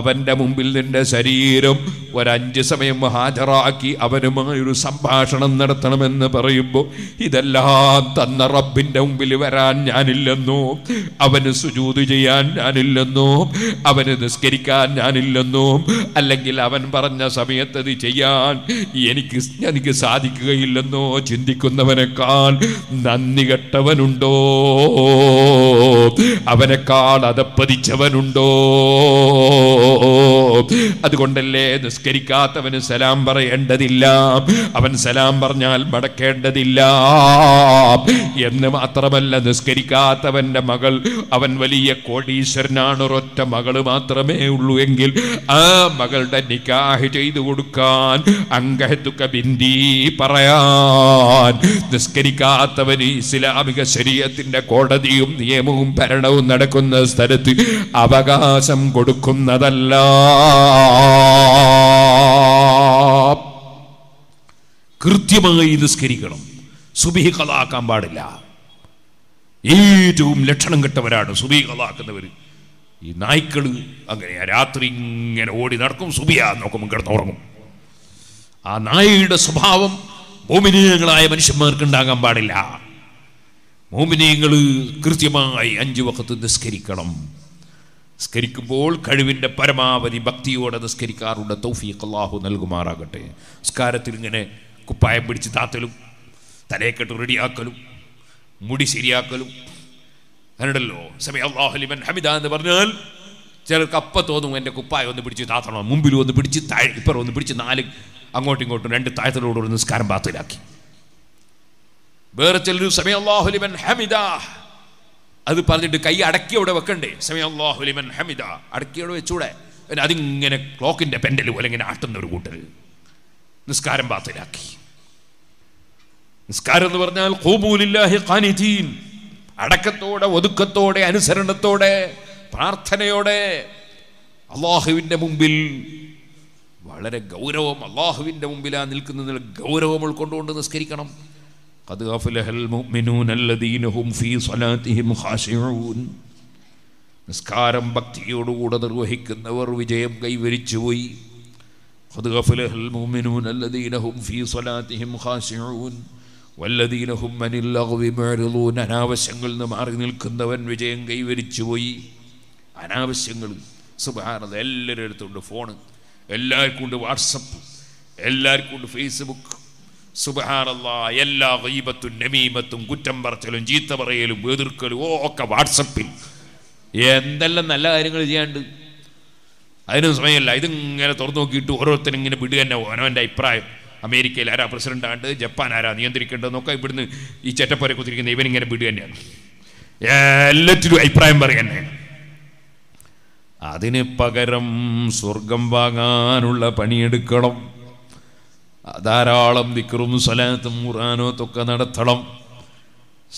അവൻ്റെ മുമ്പിൽ നിൻ്റെ ശരീരം 5 സമയം ഹാജരാക്കി അവനുമായൊരു സംഭാഷണം നടത്തണമെന്ന് പറയുമ്പോൾ ഇതെല്ലാം തന്ന റബ്ബിൻ്റെ മുമ്പിൽ വരാൻ ഞാനില്ലെന്നോ, അവന് സുജൂദ് ചെയ്യാൻ ഞാനില്ലെന്നോ, അവന് നിസ്കരിക്കാൻ ഞാനില്ലെന്നോ, അല്ലെങ്കിൽ അവൻ പറഞ്ഞ സമയത്തത് ചെയ്യാൻ എനിക്ക് സാധിക്കുകയില്ലെന്നോ ചിന്തിക്കുന്നവനേക്കാൾ നന്ദി കെട്ടവനുണ്ടോ? അവനേക്കാൾ അതപ്പതിച്ചവനുണ്ടോ? അതുകൊണ്ടല്ലേ നിസ്കരിക്കാത്തവന് സലാം പറയേണ്ടതില്ല, അവൻ സലാം പറഞ്ഞാൽ മടക്കേണ്ടതില്ല എന്ന് മാത്രമല്ല, നിസ്കരിക്കാത്തവൻ്റെ മകൾ അവൻ വലിയ കോടീശ്വരനാണ്, ഒരൊറ്റ മകൾ മാത്രമേ ഉള്ളൂ എങ്കിൽ ആ മകളുടെ നിക്കാഹ് ചെയ്തു കൊടുക്കാൻ അങ്കഹത്തുക ബിന്ദി പറയാൻ നിസ്കരിക്കാത്തവന് ഇസ്ലാമിക ശരീഅത്തിൻ്റെ കോടതിയും നിയമവും ഭരണവും നടക്കുന്ന സ്ഥലത്ത് അവകാശം കൊടുക്കുന്നതല്ല. കൃത്യമായി നിസ്കരിക്കണം, സുബഹി ഖളാക്കാൻ പാടില്ല. ഏറ്റവും ലക്ഷണം കെട്ടവരാണ് സുബഹി ഖളാക്കുന്നവർ. ഈ നായ്ക്കൾ അങ്ങനെയാ, രാത്രി ഇങ്ങനെ ഓടി നടക്കും, സുബഹിയാ നോക്കുമ്പോൾ കിടന്നുറങ്ങും. ആ നായയുടെ സ്വഭാവം മോമിനീയങ്ങളായ മനുഷ്യന്മാർക്ക് ഉണ്ടാകാൻ പാടില്ല. മോമിനീയങ്ങൾ കൃത്യമായി 5 വഖത്ത് നിസ്കരിക്കണം. നിസ്കരിക്കുമ്പോൾ കഴിവിൻ്റെ പരമാവധി ഭക്തിയോടെ നിസ്കരിക്കാറുണ്ട്. തൗഫീഖ് അല്ലാഹു നൽകുമാറാകട്ടെ. നിസ്കാരത്തിൽ ഇങ്ങനെ കുപ്പായം പിടിച്ച് താത്തലും തലയെക്കെട്ട് റെഡിയാക്കലും മുടി ശരിയാക്കലും അങ്ങനെയുണ്ടല്ലോ. സമയ അല്ലാഹു ലിമൻ ഹമിദാ എന്ന് പറഞ്ഞാൽ ചിലർക്ക് അപ്പം തോന്നും എൻ്റെ കുപ്പായം ഒന്ന് പിടിച്ച് താത്തണം, മുമ്പിലും ഒന്ന് പിടിച്ച് താഴെ ഇപ്പുറം ഒന്ന് പിടിച്ച് 4 അങ്ങോട്ടും ഇങ്ങോട്ടും 2 താഴത്തിലൂടെ നിസ്കാരം ബാത്തിലാക്കി. വേറെ ചിലർ സമയ അല്ലാഹു ലിമൻ ഹമിദാ അത് പറഞ്ഞിട്ട് കൈ അടക്കിയോടെ വെക്കണ്ടേ, സമയ അല്ലാഹു ലിമൻ ഹമിദാ അടക്കിയോടെ വെച്ചൂടെ, അതിങ്ങനെ ക്ലോക്കിൻ്റെ പെൻഡൽ പോലെ ഇങ്ങനെ ആട്ടുന്ന ഒരു കൂട്ടർ നിസ്കാരം ബാത്തിലാക്കി. നിസ്കാരം എന്ന് പറഞ്ഞാൽ ഖൂമൂ ലില്ലാഹി ഖാനിതീൻ, അടക്കത്തോടെ ഒതുക്കത്തോടെ അനുസരണത്തോടെ പ്രാർത്ഥനയോടെ അള്ളാഹുവിൻ്റെ മുമ്പിൽ വളരെ ഗൗരവം, അള്ളാഹുവിൻ്റെ മുമ്പിലാ നിൽക്കുന്നതിൽ ഗൗരവം ഉൾക്കൊണ്ടുകൊണ്ട് നിസ്കരിക്കണം. ഖദ് അഫ്ലഹൽ മുഅ്മിനൂന അല്ലദീന ഹും ഫീ സ്വലാത്തിഹിം ഖാശിഊൻ. നിസ്കാരം ഭക്തിയോടുകൂടെ നിർവഹിക്കുന്നവർ വിജയം കൈവരിച്ചുപോയി. ഖദ് അഫ്ലഹൽ മുഅ്മിനൂന അല്ലദീന ഹും ഫീ സ്വലാത്തിഹിം ഖാശിഊൻ വല്ലദീന ഹും അനിൽ ലഗ്വി മുഅ്രിദൂൻ. അനാവശ്യങ്ങളിൽ നിന്ന് മാറി നിൽക്കുന്നവൻ വിജയം കൈവരിച്ചുപോയി. അനാവശ്യങ്ങൾ സുബ്ഹാനല്ലാഹ് എല്ലാവരുടെ അടുത്തുണ്ട് ഫോൺ, എല്ലാവർക്കും ഉണ്ട് വാട്സപ്പ്, എല്ലാവർക്കും ഉണ്ട് ഫേസ്ബുക്ക്. സുബ്ഹാനല്ലാഹ് എല്ലാ ഗീബത്തും നമീമത്തും കുറ്റം പറച്ചിലും ചീത്ത പറയലും എതിർക്കലും ഒക്കെ വാട്സപ്പിൽ. എന്തെല്ലാം നല്ല കാര്യങ്ങൾ ചെയ്യാണ്ട് അതിനൊന്നും സമയമല്ല. ഇതിങ്ങനെ തുറന്നു നോക്കിയിട്ട് ഓരോരുത്തരും ഇങ്ങനെ വിടുക തന്നെ. ഓനോൻ്റെ അഭിപ്രായം, അമേരിക്കയിൽ ആരാ പ്രസിഡന്റ് ആണ്ട്, ജപ്പാൻ ആരാ നിയന്ത്രിക്കേണ്ടതെന്നൊക്കെ ഇവിടുന്ന് ഈ ചെറ്റപ്പരെ കുത്തിരിക്കുന്ന ഇവനിങ്ങനെ വിടുക തന്നെയാണ്. എല്ലാറ്റിനും അഭിപ്രായം പറയുക തന്നെ. അതിന് പകരം സ്വർഗം വാങ്ങാനുള്ള പണിയെടുക്കണം. ധാരാളം ദിക്റും സ്വലാത്തും ഖുർആനോത്തൊക്കെ നടത്തണം.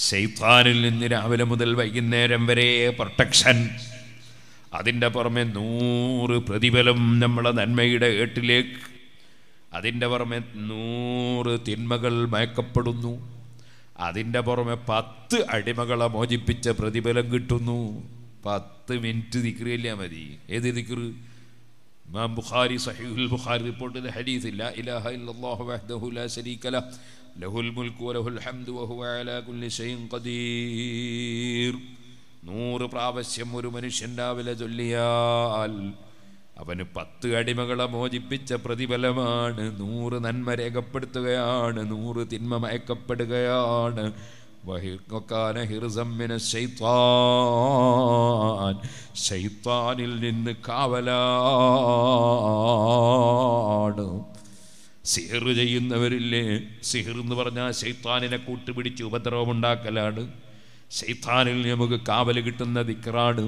ശൈത്താനിൽ നിന്ന് രാവിലെ മുതൽ വൈകുന്നേരം വരെ പ്രൊട്ടക്ഷൻ. അതിൻ്റെ പുറമെ 100 പ്രതിഫലം നമ്മളെ നന്മയുടെ ഏട്ടിലേക്ക്. അതിൻ്റെ പുറമെ 100 തിന്മകൾ മയക്കപ്പെടുന്നു. അതിൻ്റെ പുറമെ 10 അടിമകളെ മോചിപ്പിച്ച പ്രതിഫലം കിട്ടുന്നു. 10 മിനിറ്റ് ദിക്റില്ല മതി. ഏത് ദിക്റ്? ഇമാം ബുഖാരി സഹീഹുൽ ബുഖാരി റിപ്പോർട്ട് ചെയ്ത ഹദീസിൽ ലാ ഇലാഹ ഇല്ലല്ലാഹു വഹ്ദഹു ലാ ശരീക ലഹു ലഹുൽ മുൽക്കു വലഹുൽ ഹംദു വഹുവ അലാ കുല്ലി ശൈഇൻ ഖദീർ. 100 പ്രാവശ്യം ഒരു മനുഷ്യൻ രാവിലെ ചൊല്ലിയാൽ അവന് 10 അടിമകളെ മോചിപ്പിച്ച പ്രതിഫലമാണ്. 100 നന്മ രേഖപ്പെടുത്തുകയാണ്, 100 തിന്മ മയക്കപ്പെടുകയാണ്. ശൈത്താനിൽ നിന്ന് കാവലാണ്. സിഹർ ചെയ്യുന്നവരില്ലേ? സിഹർ എന്ന് പറഞ്ഞാൽ ശൈത്താനിനെ കൂട്ടുപിടിച്ച് ഉപദ്രവമുണ്ടാക്കലാണ്. ശൈത്താനിൽ നമുക്ക് കാവൽ കിട്ടുന്ന ദിക്റാണ്.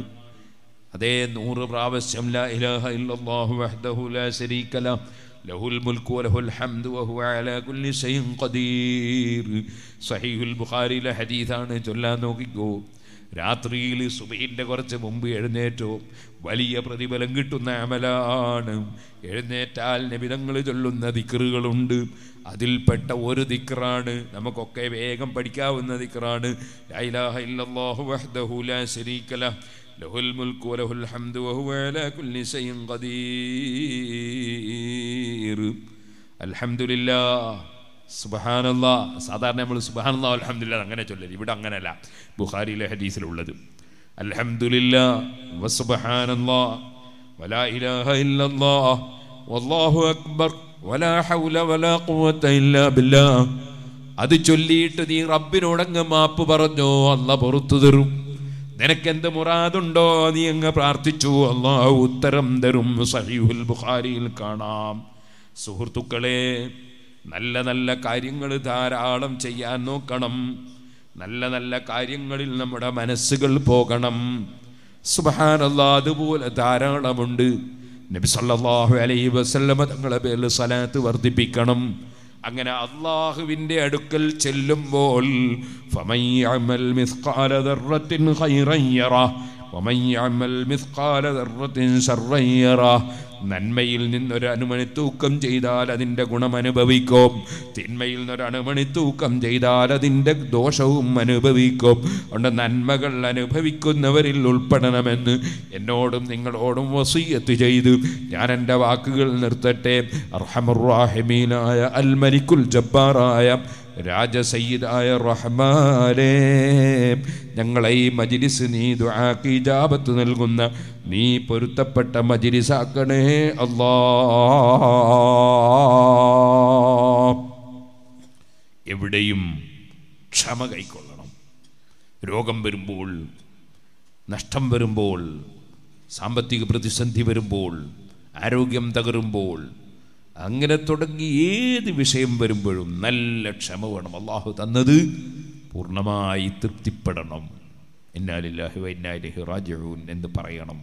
അതേ 100 പ്രാവശ്യം ലാ ഇലാഹ ഇല്ലല്ലാഹു വഹ്ദഹു ലാ ശരീക ലഹു ലഹുൽ മുൽക്കു വലഹുൽ ഹംദു വഹുവ അലാ കുല്ലി ശൈഇൻ ഖദീർ. സഹീഹുൽ ബുഖാരിയിലെ ഹദീസാണ്, ചൊല്ലാൻ നോക്കിക്കോ. രാത്രിയിൽ സുബഹിൻ്റെ കുറച്ച് മുമ്പ് എഴുന്നേറ്റോ, വലിയ പ്രതിഫലം കിട്ടുന്ന അമലാണ്. എഴുന്നേറ്റാൽ നബിതങ്ങൾ ചൊല്ലുന്ന ദിക്റുകളുണ്ട്. അതിൽപ്പെട്ട ഒരു ദിക്റാണ്, നമുക്കൊക്കെ വേഗം പഠിക്കാവുന്ന ദിക്റാണ്, ലാ ഇലാഹ ഇല്ലല്ലാഹു വഹ്ദഹു ലാ ശരീക ലഹു ലഹുൽ മുൽക്കു വലഹുൽ ഹംദു വഹുവ അലാ കുല്ലി ശൈഇൻ ഖദീർ. അൽഹംദുലില്ലാഹ്, സുബ്ഹാനല്ലാഹ്. സാധാരണ നമ്മൾ സുബ്ഹാനല്ലാഹ് അൽഹംദുലില്ലാഹ് അങ്ങനെ ചൊല്ലരുത്. ഇവിടെ അങ്ങനെയല്ല ബുഖാരിയിലെ ഹദീസിലുള്ളത്. അൽഹംദുലില്ലാഹ് വസുബ്ഹാനല്ലാഹ് വലാ ഇലാഹ ഇല്ലല്ലാഹ് വല്ലാഹു അക്ബർ വലാ ഹൗല വലാ ഖുവത ഇല്ലാ ബില്ലാഹ്. അത് ചൊല്ലിയിട്ട് നീ റബ്ബിനോടങ്ങ് മാപ്പ് പറഞ്ഞോ, അല്ലാഹ് പുറത്തു തരും. നിനക്കെന്ത് മുറാദുണ്ടോ നീ അങ്ങ് പ്രാർത്ഥിച്ചു, അല്ലാഹു ഉത്തരം തരും. സഹീഹുൽ ബുഖാരിയിൽ കാണാം. സുഹൃത്തുക്കളെ, നല്ല നല്ല കാര്യങ്ങൾ ധാരാളം ചെയ്യാൻ നോക്കണം. നല്ല നല്ല കാര്യങ്ങളിൽ നമ്മുടെ മനസ്സുകൾ പോകണം. സുബ്ഹാനല്ലാഹ്, അതുപോലെ ധാരാളമുണ്ട്. നബി സല്ലല്ലാഹു അലൈഹി വസല്ലമ തങ്ങളുടെ പേരിൽ സലാത്ത് വർദ്ധിപ്പിക്കണം. അങ്ങനെ അള്ളാഹുവിൻ്റെ അടുക്കൽ ചെല്ലുമ്പോൾ നന്മയിൽ നിന്നൊരു അണുമണിത്തൂക്കം ചെയ്താൽ അതിൻ്റെ ഗുണമനുഭവിക്കും, തിന്മയിൽ നിന്നൊരു അണുമണിത്തൂക്കം ചെയ്താൽ അതിൻ്റെ ദോഷവും അനുഭവിക്കും. അതുകൊണ്ട് നന്മകൾ അനുഭവിക്കുന്നവരിൽ ഉൾപ്പെടണമെന്ന് എന്നോടും നിങ്ങളോടും വസിയത്ത് ചെയ്തു ഞാൻ എൻ്റെ വാക്കുകൾ നിർത്തട്ടെ. അർഹമുർ റഹീമീനായ അൽ മലിക്കുൽ ജബ്ബാറായ രാജസയ്യിദായ റഹ്മാനേ, ഞങ്ങളെ ഈ മജ്ലിസ് നീ ദുആക്ക് ഇജാബത്ത് നൽകുന്ന നീ പൊരുത്തപ്പെട്ട മജ്ലിസാക്കണേ അല്ലാഹ്. എവിടെയും ക്ഷമ കൈക്കൊള്ളണം. രോഗം വരുമ്പോൾ, നഷ്ടം വരുമ്പോൾ, സാമ്പത്തിക പ്രതിസന്ധി വരുമ്പോൾ, ആരോഗ്യം തകരുമ്പോൾ, അങ്ങനെ തുടങ്ങി ഏത് വിഷയം വരുമ്പോഴും നല്ല ക്ഷമ വേണം. അള്ളാഹു തന്നത് പൂർണ്ണമായി തൃപ്തിപ്പെടണം. ഇന്നാ ലില്ലാഹി വ ഇന്നാ ഇലൈഹി റാജിഊൻ എന്ന് പറയണം.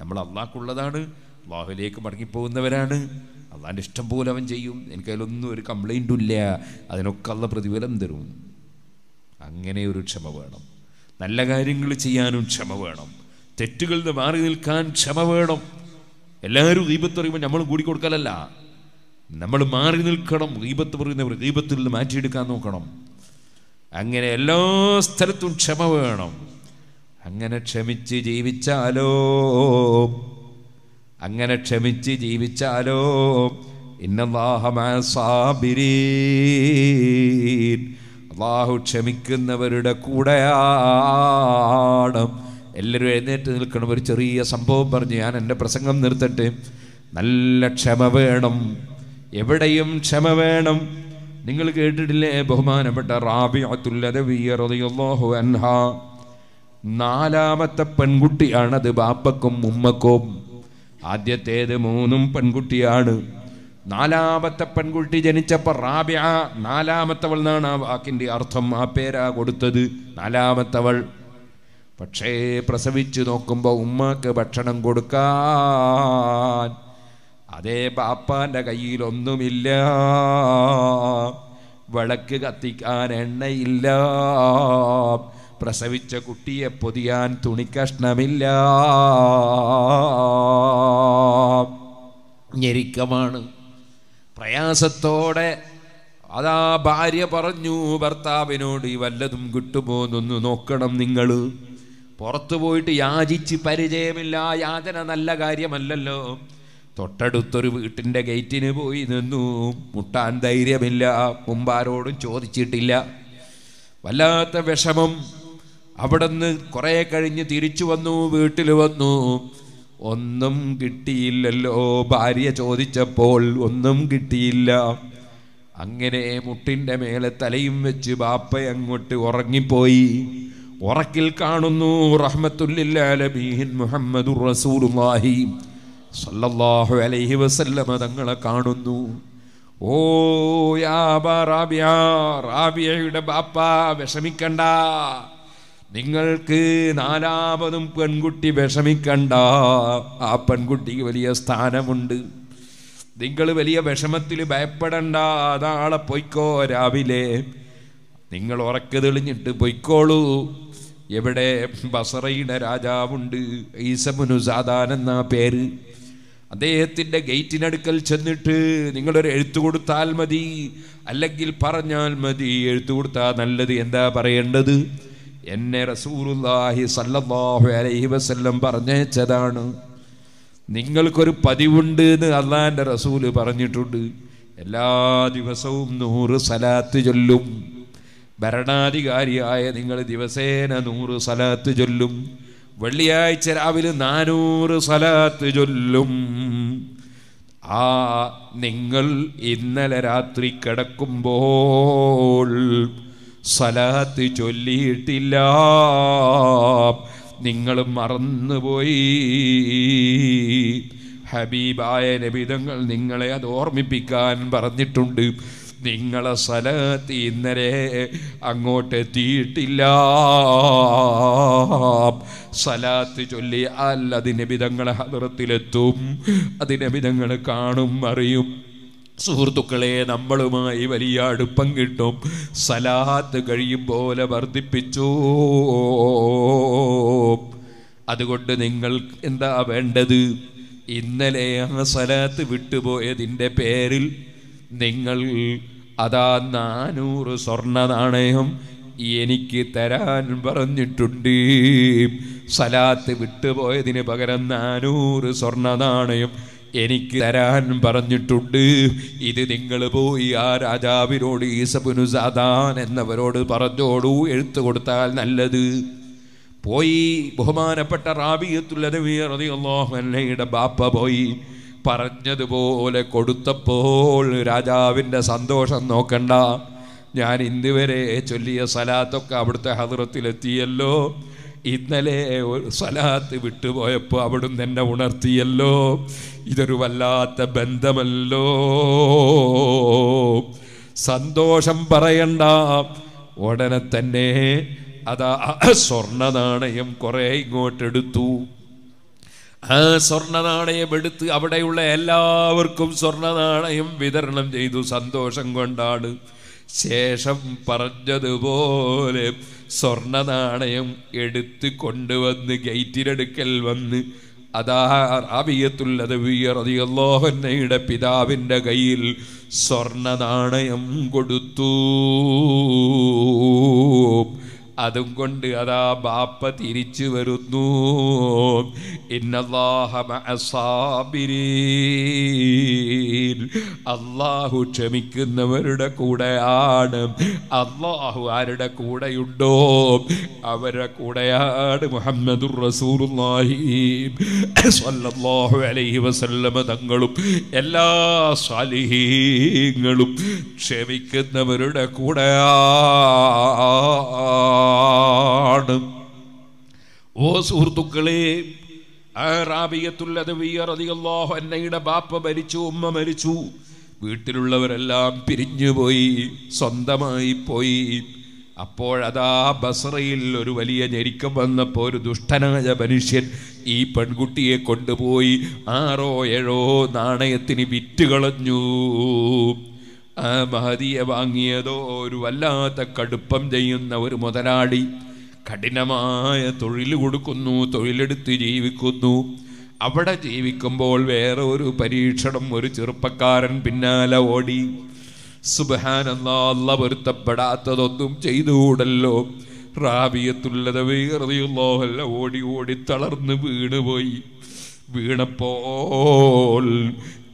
നമ്മൾ അള്ളാഹ്ക്കുള്ളതാണ്, അള്ളാഹുലേക്ക് മടങ്ങിപ്പോകുന്നവരാണ്. അള്ളാഹിൻ്റെ ഇഷ്ടം പോലെ അവൻ ചെയ്യും. എനിക്കതിലൊന്നും ഒരു കംപ്ലൈൻറ്റും ഇല്ല, അതിനൊക്കെ അള്ള പ്രതിഫലം തരും. അങ്ങനെ ഒരു ക്ഷമ വേണം. നല്ല കാര്യങ്ങൾ ചെയ്യാനും ക്ഷമ വേണം. തെറ്റുകളിൽ നിന്ന് മാറി നിൽക്കാൻ ക്ഷമ വേണം. എല്ലാവരും ഗീബത്ത് പറയുമ്പോൾ നമ്മൾ കൂടിക്കൊടുക്കലല്ല, നമ്മൾ മാറി നിൽക്കണം. ഗീബത്ത് പറയുന്നവർ ഗീബത്തിൽ നിന്ന് മാറ്റിയെടുക്കാൻ നോക്കണം. അങ്ങനെ എല്ലാ സ്ഥലത്തും ക്ഷമ വേണം. അങ്ങനെ ക്ഷമിച്ച് ജീവിച്ചാലോ, ഇന്നല്ലാഹ മഅസ്സാബിരീൻ, അല്ലാഹു ക്ഷമിക്കുന്നവരുടെ കൂടെയാണ്. എല്ലാവരും എഴുന്നേറ്റ് നിൽക്കണം. ഒരു ചെറിയ സംഭവം പറഞ്ഞ് ഞാൻ എൻ്റെ പ്രസംഗം നിർത്തട്ടെ. നല്ല ക്ഷമ വേണം, എവിടെയും ക്ഷമ വേണം. നിങ്ങൾ കേട്ടിട്ടില്ലേ ബഹുമാനപ്പെട്ട റാബിഅത്തുൽ അദവിയ റളിയല്ലാഹു അൻഹ, നാലാമത്തെ പെൺകുട്ടിയാണത് ബാപ്പക്കും ഉമ്മക്കും. ആദ്യത്തേത് മൂന്നും പെൺകുട്ടിയാണ്. നാലാമത്തെ പെൺകുട്ടി ജനിച്ചപ്പോൾ റാബിഅ, നാലാമത്തവൾ എന്നാണ് ആ വാക്കിൻ്റെ അർത്ഥം, ആ പേരാ കൊടുത്തത്, നാലാമത്തവൾ. പക്ഷേ പ്രസവിച്ചു നോക്കുമ്പോൾ ഉമ്മക്ക് ഭക്ഷണം കൊടുക്കാൻ അതേ ബാപ്പാൻ്റെ കയ്യിലൊന്നുമില്ല, വിളക്ക് കത്തിക്കാൻ എണ്ണയില്ല, പ്രസവിച്ച കുട്ടിയെ പൊതിയാൻ തുണിക്കഷ്ണമില്ല. ഞെരുക്കമാണ്, പ്രയാസത്തോടെ അതാ ഭാര്യ പറഞ്ഞു ഭർത്താവിനോട്, വല്ലതും കിട്ടുമോ എന്നൊന്ന് നോക്കണം നിങ്ങൾ, പുറത്തു പോയിട്ട് യാചിച്ച് പരിചയമില്ല, യാചന നല്ല കാര്യമല്ലല്ലോ. തൊട്ടടുത്തൊരു വീട്ടിൻ്റെ ഗേറ്റിന് പോയി നിന്നു, മുട്ടാൻ ധൈര്യമില്ല, മുമ്പാരോടും ചോദിച്ചിട്ടില്ല, വല്ലാത്ത വിഷമം. അവിടെ നിന്ന് കുറേ കഴിഞ്ഞ് തിരിച്ചു വന്നു, വീട്ടിൽ വന്നു, ഒന്നും കിട്ടിയില്ലല്ലോ. ഭാര്യ ചോദിച്ചപ്പോൾ ഒന്നും കിട്ടിയില്ല. അങ്ങനെ മുട്ടിൻ്റെ മേലെ തലയും വെച്ച് ബാപ്പ അങ്ങോട്ട് ഉറങ്ങിപ്പോയി. ഉറക്കിൽ കാണുന്നു റഹ്മത്തുല്ലിൽ ആലമീൻ മുഹമ്മദുർ റസൂലുള്ളാഹി സല്ലല്ലാഹു അലൈഹി വസല്ലമ തങ്ങളെ കാണുന്നു. ഓ യാബ റാബിയ, റാബിയയുടെ ബാപ്പ വിഷമിക്കണ്ട, നിങ്ങൾക്ക് നാലാമതും പെൺകുട്ടി വിഷമിക്കണ്ട, ആ പെൺകുട്ടിക്ക് വലിയ സ്ഥാനമുണ്ട്, നിങ്ങൾ വലിയ വിഷമത്തിൽ ഭയപ്പെടണ്ട, നാളെ പൊയ്ക്കോ, രാവിലെ നിങ്ങൾ ഉറക്ക തെളിഞ്ഞിട്ട് പൊയ്ക്കോളൂ. എവിടെ? ബസറയുടെ രാജാവുണ്ട്, ഈസബ്നു സാദാൻ എന്ന പേര്, അദ്ദേഹത്തിൻ്റെ ഗേറ്റിനടുക്കൽ ചെന്നിട്ട് നിങ്ങളൊരു എഴുത്തു കൊടുത്താൽ മതി, അല്ലെങ്കിൽ പറഞ്ഞാൽ മതി, എഴുത്തു കൊടുത്താൽ നല്ലത്. എന്താ പറയേണ്ടത്? എന്നെ റസൂലുള്ളാഹി സല്ലല്ലാഹു അലൈഹി വസല്ലം പറഞ്ഞതാണ്, നിങ്ങൾക്കൊരു പതിവുണ്ട് എന്ന് അള്ളാൻ്റെ റസൂല് പറഞ്ഞിട്ടുണ്ട്, എല്ലാ ദിവസവും 100 സലാത്ത് ചൊല്ലും, ഭരണാധികാരിയായ നിങ്ങൾ ദിവസേന 100 സലാത്ത് ചൊല്ലും, വെള്ളിയാഴ്ച രാവിലെ 400 സലാത്ത് ചൊല്ലും. ആ നിങ്ങൾ ഇന്നലെ രാത്രി കിടക്കുമ്പോൾ സലാത്ത് ചൊല്ലിയിട്ടില്ല, നിങ്ങൾ മറന്നുപോയി, ഹബീബായ നബിതങ്ങൾ നിങ്ങളെ അത് ഓർമ്മിപ്പിക്കാൻ പറഞ്ഞിട്ടുണ്ട്, നിങ്ങളെ സലാത്ത് ഇന്നലെ അങ്ങോട്ടെത്തിയിട്ടില്ല, സലാത്ത് ചൊല്ലി അല്ല അതിൻ്റെ വിധങ്ങളെ ഹദറത്തിലെത്തും, അതിൻ്റെ വിധങ്ങൾ കാണും അറിയും. സുഹൃത്തുക്കളെ, നമ്മളുമായി വലിയ അടുപ്പം കിട്ടും. സലാത്ത് കഴിയും പോലെ വർദ്ധിപ്പിച്ചു. അതുകൊണ്ട് നിങ്ങൾ എന്താ വേണ്ടത്? ഇന്നലെ ആ സലാത്ത് വിട്ടുപോയതിൻ്റെ പേരിൽ നിങ്ങൾ അതാ 400 സ്വർണ്ണ നാണയം എനിക്ക് തരാൻ പറഞ്ഞിട്ടുണ്ട്, സലാത്ത് വിട്ടുപോയതിന് പകരം 400 സ്വർണ്ണ നാണയം എനിക്ക് തരാൻ പറഞ്ഞിട്ടുണ്ട്, ഇത് നിങ്ങൾ പോയി ആ രാജാവിനോട്, ഈസബ്നു സാദാൻ എന്നവരോട് പറഞ്ഞോളൂ, എഴുത്തു കൊടുത്താൽ നല്ലത്. പോയി ബഹുമാനപ്പെട്ട റാബിയത്തുൽ അദവിയ റളിയല്ലാഹു അൻഹയുടെ ബാപ്പ പോയി പറഞ്ഞതുപോലെ കൊടുത്തപ്പോൾ രാജാവിൻ്റെ സന്തോഷം നോക്കണ്ട, ഞാൻ ഇന്നുവരെ ചൊല്ലിയ സലാത്തൊക്കെ അവിടുത്തെ ഹദറത്തിലെത്തിയല്ലോ, ഇന്നലെ ഒരു സലാത്ത് വിട്ടുപോയപ്പോൾ അവിടുന്ന് എന്നെ ഉണർത്തിയല്ലോ, ഇതൊരു വല്ലാത്ത ബന്ധമല്ലോ. സന്തോഷം പറയണ്ട, ഉടനെ തന്നെ അതാ സ്വർണ്ണ നാണയം കുറേ ഇങ്ങോട്ടെടുത്തു. ആ സ്വർണ്ണ നാണയം എടുത്ത് അവിടെയുള്ള എല്ലാവർക്കും സ്വർണ്ണ നാണയം വിതരണം ചെയ്തു, സന്തോഷം കൊണ്ടാണ്. ശേഷം പറഞ്ഞതുപോലെ സ്വർണ്ണ നാണയം എടുത്ത് കൊണ്ടുവന്ന് ഗേറ്റിനടുക്കൽ വന്ന് അതാ റാബിയത്തുൽ അദവിയ റളിയല്ലാഹു അൻഹയുടെ പിതാവിൻ്റെ കയ്യിൽ സ്വർണ്ണ നാണയം കൊടുത്തു. അതും കൊണ്ട് അതാ ബാപ്പ തിരിച്ചു വരുന്നു. ഇന്നല്ലാഹ മഅ സാബിരീൻ, അള്ളാഹു ക്ഷമിക്കുന്നവരുടെ കൂടെയാണ്. അള്ളാഹു ആരുടെ കൂടെയുണ്ടോ അവരുടെ കൂടെയാണ് മുഹമ്മദുർ റസൂലുള്ളാഹി സ്വല്ലല്ലാഹു അലൈഹി വസല്ലമ തങ്ങളും എല്ലാ സാലിഹീങ്ങളും ക്ഷമിക്കുന്നവരുടെ കൂടെയാണ്. ഓ സുഹൃത്തുക്കളെ, റാബിയത്തുൽ അദവിയ്യ റളിയല്ലാഹു അൻഹയുടെ ബാപ്പ മരിച്ചു, ഉമ്മ മരിച്ചു, വീട്ടിലുള്ളവരെല്ലാം പിരിഞ്ഞുപോയി, സ്വന്തമായി പോയി. അപ്പോഴതാ ബസറയിൽ ഒരു വലിയ ഞെരുക്കം വന്നപ്പോൾ ഒരു ദുഷ്ടനായ മനുഷ്യൻ ഈ പെൺകുട്ടിയെ കൊണ്ടുപോയി 6 or 7 നാണയത്തിന് വിറ്റുകളഞ്ഞു. ആ മഹതിയെ വാങ്ങിയതോ ഒരു വല്ലാത്ത കടുപ്പം ചെയ്യുന്ന ഒരു മുതലാളി. കഠിനമായ തൊഴിൽ കൊടുക്കുന്നു, തൊഴിലെടുത്ത് ജീവിക്കുന്നു. അവിടെ ജീവിക്കുമ്പോൾ വേറെ ഒരു പരീക്ഷണം, ഒരു ചെറുപ്പക്കാരൻ പിന്നാലെ ഓടി. സുബ്ഹാനല്ലാഹ്, അള്ള പൊരുത്തപ്പെടാത്തതൊന്നും ചെയ്തുകൂടല്ലോ. റാബിയത്തുൽ അദവിയ്യ റളിയല്ലാഹു അൻഹ ഓടി ഓടി തളർന്ന് വീണുപോയി. വീണപ്പോൾ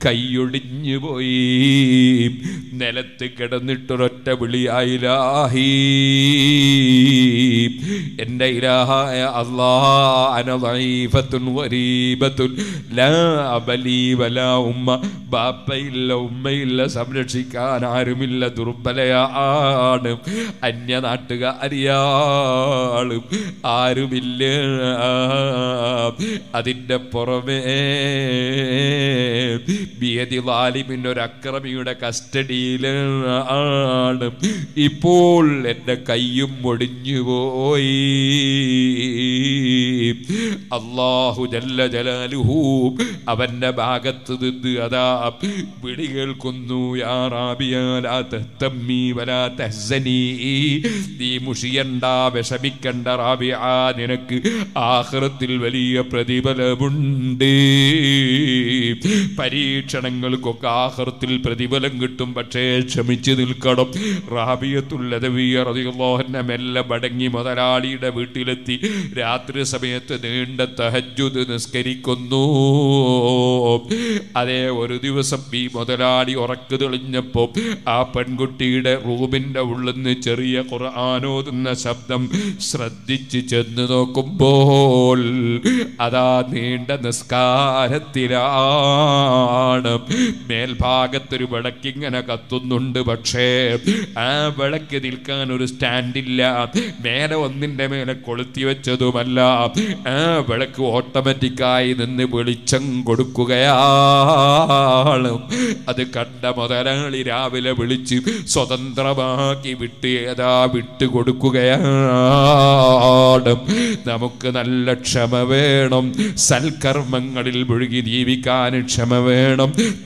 കൈയൊടിഞ്ഞു പോയി. നിലത്ത് കിടന്നിട്ടൊരൊറ്റ വിളിയായി, ഇലാഹി എൻ്റെ ഇലാഹായ അല്ലാ, അന ദഈഫത്തുൻ ഗരീബത്തുൻ ലാ അബലി വലാ ഉമ്മ. ബാപ്പയില്ല, ഉമ്മയില്ല, സംരക്ഷിക്കാൻ ആരുമില്ല, ദുർബലയാണ്, അന്യനാട്ടുകാരിയാളും ആരുമില്ല. അതിൻ്റെ പുറമേ ിമിനൊരക്രമിയുടെ കസ്റ്റഡിയിലാണ് ഇപ്പോൾ, എൻ്റെ കയ്യും ഒടിഞ്ഞുപോയി. അല്ലാഹു ജല്ല ജലാലുഹു അവൻ്റെ ഭാഗത്ത് നിന്ന് അതാ വിളി കേൾക്കുന്നു, യാ റാബിയ ലാ തഹ്തമ്മി വലാ തഹ്സനി. നീ മുഷിയണ്ട, വിഷമിക്കണ്ട റാബിയ, നിനക്ക് ആഖിറത്തിൽ വലിയ പ്രതിഫലമുണ്ട്. പരീക്ഷണങ്ങൾക്കൊക്കെ ആഖിറത്തിൽ പ്രതിഫലം കിട്ടും, പക്ഷേ ക്ഷമിച്ചു നിൽക്കണം. റാബിയത്തുൽ അദവിയ്യ റളിയല്ലാഹു അൻഹ മെല്ലെ മടങ്ങി മുതലാളിയുടെ വീട്ടിലെത്തി. രാത്രി സമയത്ത് നീണ്ട തഹജ്ജുദ് നിസ്കരിക്കുന്നു. അതേ ഒരു ദിവസം ഈ മുതലാളി ഉറക്ക് തെളിഞ്ഞപ്പോൾ ആ പെൺകുട്ടിയുടെ റൂമിൻ്റെ ഉള്ളിൽ നിന്ന് ചെറിയ ഖുർആാനോതുന്ന ശബ്ദം ശ്രദ്ധിച്ച് ചെന്ന് നോക്കുമ്പോൾ അതാ നീണ്ട നിസ്കാരത്തിലാ മേൽഭാഗത്തൊരു വിളക്കിങ്ങനെ കത്തുന്നുണ്ട്. പക്ഷേ ആ വിളക്ക് നിൽക്കാൻ ഒരു സ്റ്റാൻഡില്ല, മേലെ ഒന്നിൻ്റെ മേലെ കൊളുത്തി വെച്ചതുമല്ല. ആ വിളക്ക് ഓട്ടോമാറ്റിക്കായി നിന്ന് വെളിച്ചം കൊടുക്കുകയാണ്. അത് കണ്ട മുതലാളി രാവിലെ വിളിച്ച് സ്വതന്ത്രമാക്കി വിട്ടുകൊടുക്കുകയാണ്. നമുക്ക് നല്ല ക്ഷമ വേണം, സൽക്കർമ്മങ്ങളിൽ മുഴുകി ജീവിക്കാൻ ക്ഷമ വേണം,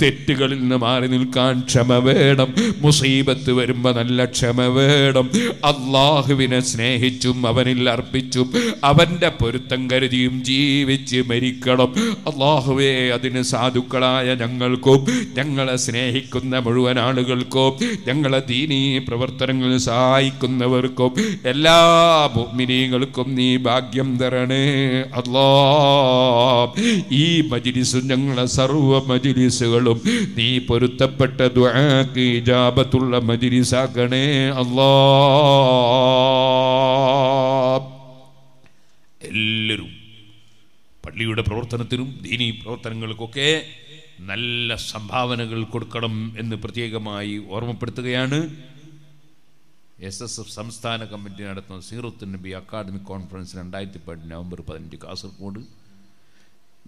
തെറ്റുകളിൽ നിന്ന് മാറി നിൽക്കാൻ ക്ഷമ വേണം, മുസീബത്ത് വരുമ്പോൾ നല്ല ക്ഷമ വേണം. അള്ളാഹുവിനെ സ്നേഹിച്ചും അവനിൽ അർപ്പിച്ചും അവൻ്റെ പൊരുത്തം കരുതിയും ജീവിച്ച് മരിക്കണം. അള്ളാഹുവേ, അതിന് സാധുക്കളായ ഞങ്ങൾക്കും ഞങ്ങളെ സ്നേഹിക്കുന്ന മുഴുവൻ ആളുകൾക്കും ഞങ്ങളെ ദീനീ പ്രവർത്തനങ്ങൾ സഹായിക്കുന്നവർക്കും എല്ലാ മുഅ്മിനീങ്ങൾക്കും നീ ഭാഗ്യം തരണേ. അള്ളാഹ്, ഈ മജ്‌ലിസും ഞങ്ങളെ സർവ്വ മജ്‌ലിസുകളും നീ പൊരുത്തപ്പെട്ട ദുആക്ക് ഇജാബത്തുള്ള മജ്‌ലിസാക്കണേ. അല്ലാഹ്, എല്ലാവരും പള്ളിയുടെ പ്രവർത്തനത്തിനും ദീനീ പ്രവർത്തനങ്ങൾക്കൊക്കെ നല്ല സംഭാവനകൾ കൊടുക്കണം എന്ന് പ്രത്യേകമായി ഓർമ്മപ്പെടുത്തുകയാണ്. SSF സംസ്ഥാന കമ്മിറ്റി നടത്തുന്ന സീറത്തുൻ നബി അക്കാദമിക് കോൺഫറൻസ് 2018 നവംബർ 15 കാസർഗോഡ്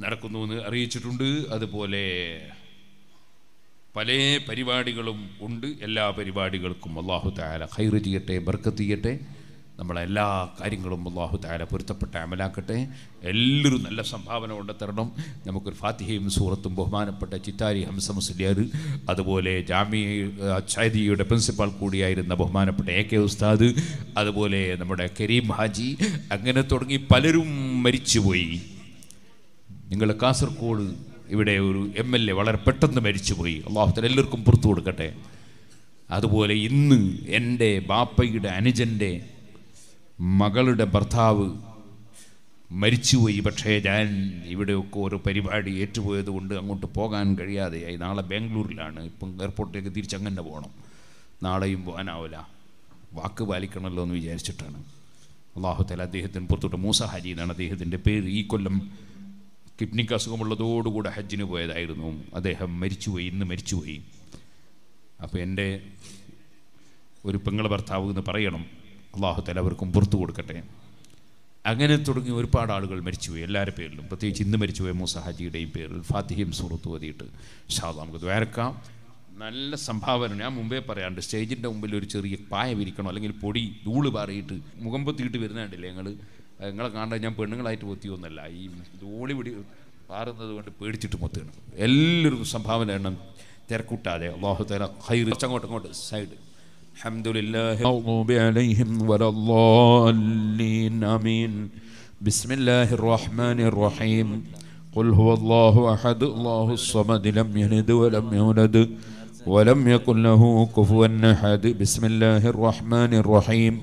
നടക്കുന്നു എന്ന് അറിയിച്ചിട്ടുണ്ട്. അതുപോലെ പല പരിപാടികളും ഉണ്ട്. എല്ലാ പരിപാടികൾക്കും അല്ലാഹു തആല ഖൈറ് ചെയ്യട്ടെ, ബർക്കത്ത് ചെയ്യട്ടെ. നമ്മളെ എല്ലാ കാര്യങ്ങളും അല്ലാഹു തആല പൊരുത്തപ്പെട്ട അമലാക്കട്ടെ. എല്ലാവരും നല്ല സംഭാവന കൊണ്ടുതരണം. നമുക്കൊരു ഫാത്തിഹയും സൂറത്തും ബഹുമാനപ്പെട്ട ചിറ്റാരി ഹംസ മുസ്ലിയാർ, അതുപോലെ ജാമിഅ അച്ഛാദിയുടെ പ്രിൻസിപ്പാൾ കൂടിയായിരുന്ന ബഹുമാനപ്പെട്ട AK ഉസ്താദ്, അതുപോലെ നമ്മുടെ കരീം ഹാജി, അങ്ങനെ തുടങ്ങി പലരും മരിച്ചുപോയി. നിങ്ങൾ കാസർഗോഡ് ഇവിടെ ഒരു MLA വളരെ പെട്ടെന്ന് മരിച്ചുപോയി. അല്ലാഹു തആല എല്ലാവർക്കും പുറത്തു കൊടുക്കട്ടെ. അതുപോലെ ഇന്ന് എൻ്റെ ബാപ്പയുടെ അനുജൻ്റെ മകളുടെ ഭർത്താവ് മരിച്ചുപോയി. പക്ഷേ ഞാൻ ഇവിടെയൊക്കെ ഓരോ പരിപാടി ഏറ്റുപോയത് കൊണ്ട് അങ്ങോട്ട് പോകാൻ കഴിയാതെയായി. നാളെ ബാംഗ്ലൂരിലാണ്, ഇപ്പം എയർപോർട്ടിലേക്ക് തിരിച്ചങ്ങനെ പോകണം. നാളെയും പോകാനാവില്ല. വാക്ക് പാലിക്കണമല്ലോ എന്ന് വിചാരിച്ചിട്ടാണ് അള്ളാഹു തആല അദ്ദേഹത്തിന് പുറത്തോട്ട്. മൂസ ഹാജി എന്നാണ് അദ്ദേഹത്തിൻ്റെ പേര്. ഈ കൊല്ലം കിഡ്നിക്ക് അസുഖമുള്ളതോടുകൂടെ ഹജ്ജിന് പോയതായിരുന്നു. അദ്ദേഹം മരിച്ചുപോയി, ഇന്ന് മരിച്ചുപോയി. അപ്പോൾ എൻ്റെ ഒരു പെങ്ങളെ ഭർത്താവ് എന്ന് പറയണം. അള്ളാഹു തആല അവർക്കും പുറത്തു കൊടുക്കട്ടെ. അങ്ങനെ തുടങ്ങി ഒരുപാട് ആളുകൾ മരിച്ചുപോയി, എല്ലാവരുടെ പേരിലും. പ്രത്യേകിച്ച് ഇന്ന് മരിച്ചുപോയ മൂസ ഹാജിയുടെയും പേരിൽ ഫാത്തിഹയും സൂറത്ത് ഓതിയിട്ട് ഇൻഷാഅല്ലാഹ് നമുക്ക് ദ്വാരക്കാം. നല്ല സംഭാവന. ഞാൻ മുമ്പേ പറയാണ്ട്, സ്റ്റേജിൻ്റെ മുമ്പിൽ ഒരു ചെറിയ പായ വിരിക്കണം, അല്ലെങ്കിൽ പൊടി ധൂള് പാറിയിട്ട് മുഖം പൊത്തിയിട്ട് വരുന്നുണ്ടല്ലേ ഞങ്ങൾ. നിങ്ങളെ കാണാൻ ഞാൻ പെണ്ണുങ്ങളായിട്ട് പൊത്തിയൊന്നുമല്ല, ഈ ധൂളി പിടി പാറുന്നത് കൊണ്ട് പേടിച്ചിട്ട് മൊത്തമാണ്. എല്ലാവരും സംഭാവന എണ്ണം തിരക്കൂട്ടാതെ അല്ലാഹു തആല ഖൈർ. അങ്ങോട്ട് സൈഡ്. അൽഹംദുലില്ലാഹി മൗദൂബി അലൈഹിം വലല്ലാഹീൻ ആമീൻ. ബിസ്മില്ലാഹിർ റഹ്മാനിർ റഹീം. ഖുൽ ഹുവല്ലാഹു അഹദ് അല്ലാഹുസ് സമദ് ലം യൽദ് വലം യൂലദ് ولم يكن له كفوا أحد. بسم الله الرحمن الرحيم.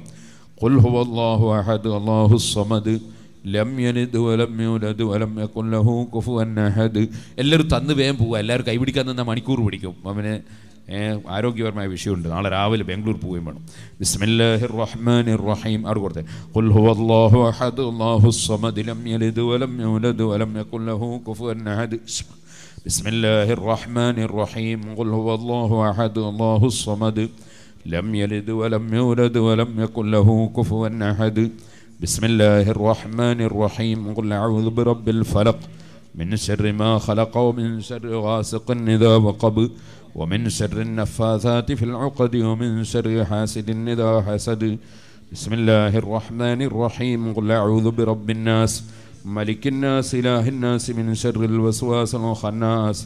قل هو الله أحد الله الصمد لم يلد ولم يولد ولم يكن له كفوا أحد. എല്ലാവരും തന്നു വേഗം പോവുക. എല്ലാവരും കൈപിടിക്കാൻ തന്നാൽ മണിക്കൂർ പിടിക്കും. അവന് ആരോഗ്യപരമായ വിഷയമുണ്ട്. നാളെ രാവിലെ ബാംഗ്ലൂർ പോവുകയും വേണം. ബിസ്മില്ലാഹിർ റഹ്മാനിർ റഹീം. അവർ കൊടുത്തേ ഖുൽ ഹുവല്ലാഹു അഹദ് അല്ലാഹുസ് സമദ് ലം യൽദ് വലം യൂലദ് വലം യകുൻ ലഹു കുഫുവൻ അഹദ്. بسم الله الرحمن الرحيم. قل هو الله أحد الله الصمد لم يلد ولم يولد ولم يكن له كفوا أحد. بسم الله الرحمن الرحيم. قل أعوذ برب الفلق من شر ما خلق ومن شر غاسق إذا وقب ومن شر النفاثات في العقد ومن شر حاسد إذا حسد. بسم الله الرحمن الرحيم. قل أعوذ برب الناس ملك الناس إله الناس من شر الوسواس الخناس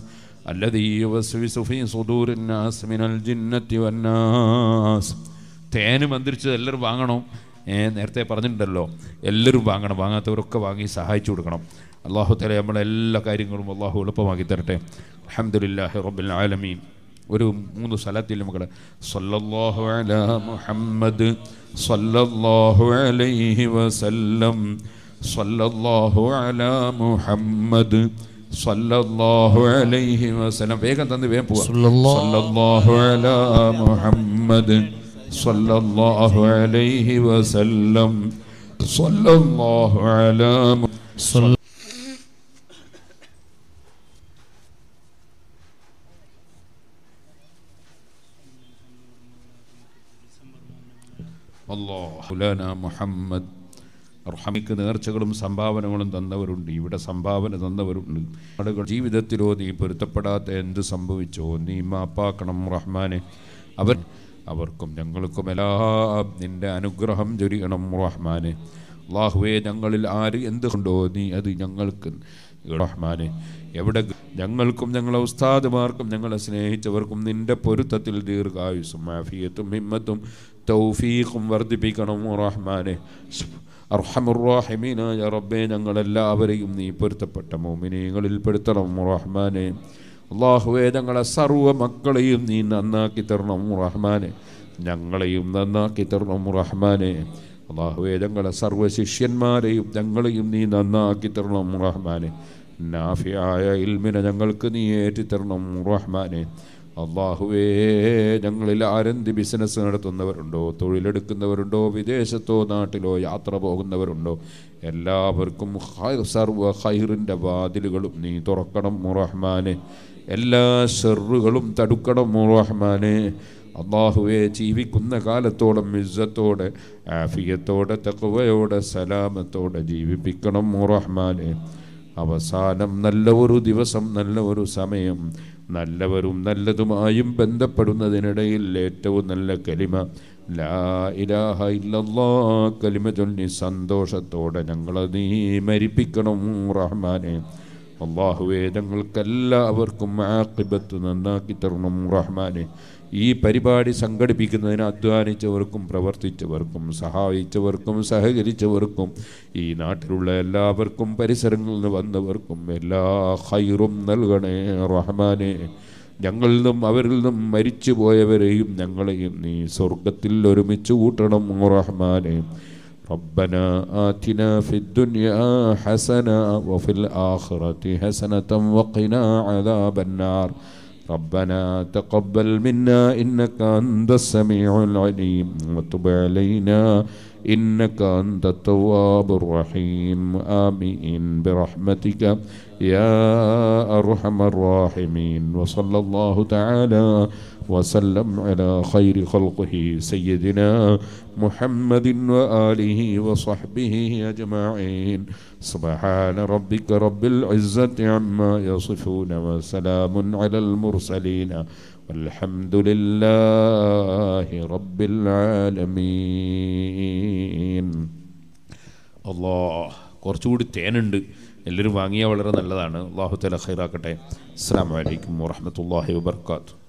الذي يوسوس في صدور الناس من الجنة والناس. തേന് മന്ത്രിച്ചത് എല്ലാവരും വാങ്ങണം. നേരത്തെ പറഞ്ഞിട്ടുണ്ടല്ലോ, എല്ലാവരും വാങ്ങണം. വാങ്ങാത്തവരൊക്കെ വാങ്ങി സഹായിച്ചു കൊടുക്കണം. അല്ലാഹു തആല നമ്മുടെ എല്ലാ കാര്യങ്ങളും അല്ലാഹു എളുപ്പമാക്കി തരട്ടെ. അൽഹംദുലില്ലാഹി റബ്ബിൽ ആലമീൻ. ഒരു 3 സലാത്തിൽ മക്കളെ. സല്ലല്ലാഹു അലാ മുഹമ്മദ് സല്ലല്ലാഹു അലൈഹി വസല്ലം. സല്ലല്ലാഹു അലാ മുഹമ്മദ് സല്ലല്ലാഹു അലൈഹി വസല്ലം. വേഗം തന്ന് വേഗം പോവാ. സല്ലല്ലാഹു അലാ മുഹമ്മദ് സല്ലല്ലാഹു അലൈഹി വസല്ലം. സല്ലല്ലാഹു അലാ മുഹമ്മദ്. അല്ലാഹു ലനാ മുഹമ്മദ്. റഹ്മക്ക് നേർച്ചകളും സംഭാവനകളും തന്നവരുണ്ട്, ഇവിടെ സംഭാവന തന്നവരുണ്ട്. ആളുകൾ ജീവിതത്തിലോ നീ പൊരുത്തപ്പെടാത്ത എന്ത് സംഭവിച്ചോ നീ മാപ്പാക്കണം റഹ്മാനെ. അവർക്കും ഞങ്ങൾക്കും എല്ലാം നിൻ്റെ അനുഗ്രഹം ചൊരിയണം റഹ്മാനെ. അല്ലാഹുവേ, ഞങ്ങളിൽ ആര് എന്ത് കൊണ്ടോ നീ അത് ഞങ്ങൾക്ക് റഹ്മാനെ. എവിടെ ഞങ്ങൾക്കും ഞങ്ങളെ ഉസ്താദുമാർക്കും ഞങ്ങളെ സ്നേഹിച്ചവർക്കും നിൻ്റെ പൊരുത്തത്തിൽ ദീർഘായുസ്സും ആഫിയത്തും ഹിമ്മത്തും തൗഫീഖും വർദ്ധിപ്പിക്കണം റഹ്മാനെ. അർഹമുർറഹീമീനായ റബ്ബേ, ഞങ്ങളെല്ലാവരെയും നീ പൊരുത്തപ്പെട്ട മോമിനീങ്ങളിൽ പെടുത്തണം റഹ്മാനെ. അല്ലാഹുവേ, ഞങ്ങളെ സർവ്വ മക്കളെയും നീ നന്നാക്കി തരണം റഹ്മാനെ. ഞങ്ങളെയും നന്നാക്കി തരണം റഹ്മാനെ. അല്ലാഹുവേ, ഞങ്ങളെ സർവ്വ ശിഷ്യന്മാരെയും ഞങ്ങളെയും നീ നന്നാക്കി തരണം റഹ്മാനെ. നാഫിയായ ഇൽമിനെ ഞങ്ങൾക്ക് നീ ഏറ്റിത്തരണം റഹ്മാനെ. അല്ലാഹുവേ, ഞങ്ങളിൽ ആരെന്ത് ബിസിനസ് നടത്തുന്നവരുണ്ടോ, തൊഴിലെടുക്കുന്നവരുണ്ടോ, വിദേശത്തോ നാട്ടിലോ യാത്ര പോകുന്നവരുണ്ടോ, എല്ലാവർക്കും സർവ്വ ഖൈറിൻ്റെ വാതിലുകളും നീ തുറക്കണം റഹ്മാനെ. എല്ലാ ഷർറുകളും തടുക്കണം റഹ്മാനെ. അല്ലാഹുവേ, ജീവിക്കുന്ന കാലത്തോളം ഇസ്സത്തോടെ ആഫിയത്തോടെ തഖ്വയോടെ സലാമത്തോടെ ജീവിപ്പിക്കണം റഹ്മാനെ. അവസാനം നല്ല ഒരു ദിവസം, നല്ല ഒരു സമയം, നല്ലവരും നല്ലതുമായും ബന്ധപ്പെടുന്നതിനിടയിൽ ഏറ്റവും നല്ല കലിമ ലാ ഇലാഹ ഇല്ലല്ലാഹ് കലിമ ചൊല്ലി സന്തോഷത്തോടെ ഞങ്ങളെ നീ മരിപ്പിക്കണം റഹ്മാനെ. അല്ലാഹുവേ, ഞങ്ങൾക്കെല്ലാവർക്കും ആഖിബത്ത് നന്നാക്കി തരണം റഹ്മാനെ. ഈ പരിപാടി സംഘടിപ്പിക്കുന്നതിന് അധ്വാനിച്ചവർക്കും പ്രവർത്തിച്ചവർക്കും സഹായിച്ചവർക്കും സഹകരിച്ചവർക്കും ഈ നാട്ടിലുള്ള എല്ലാവർക്കും പരിസരങ്ങളിൽ നിന്ന് വന്നവർക്കും എല്ലാ ഖൈറും നൽകണേ റഹ്മാനെ. ഞങ്ങളിൽ നിന്നും അവരിൽ നിന്നും മരിച്ചു പോയവരെയും ഞങ്ങളെയും നീ സ്വർഗത്തിൽ ഒരുമിച്ച് കൂട്ടണം റഹ്മാനെ. ربنا آتنا في الدنيا حسنة وفي الآخرة حسنة وقنا عذاب النار ربنا تقبل منا إنك أنت السميع العليم وتب علينا إنك أنت التواب الرحيم آمين برحمتك يا أرحم الراحمين وصلى الله تعالى وسلم على خير خلقه سيدنا محمد وآله وصحبه أجمعين سبحان ربك رب العزة عما يصفون وسلام على المرسلين والحمد لله رب العالمين الله قرشود تينند اللي رواعية ولرنا الله تعالى خيرك السلام عليكم ورحمة الله وبركاته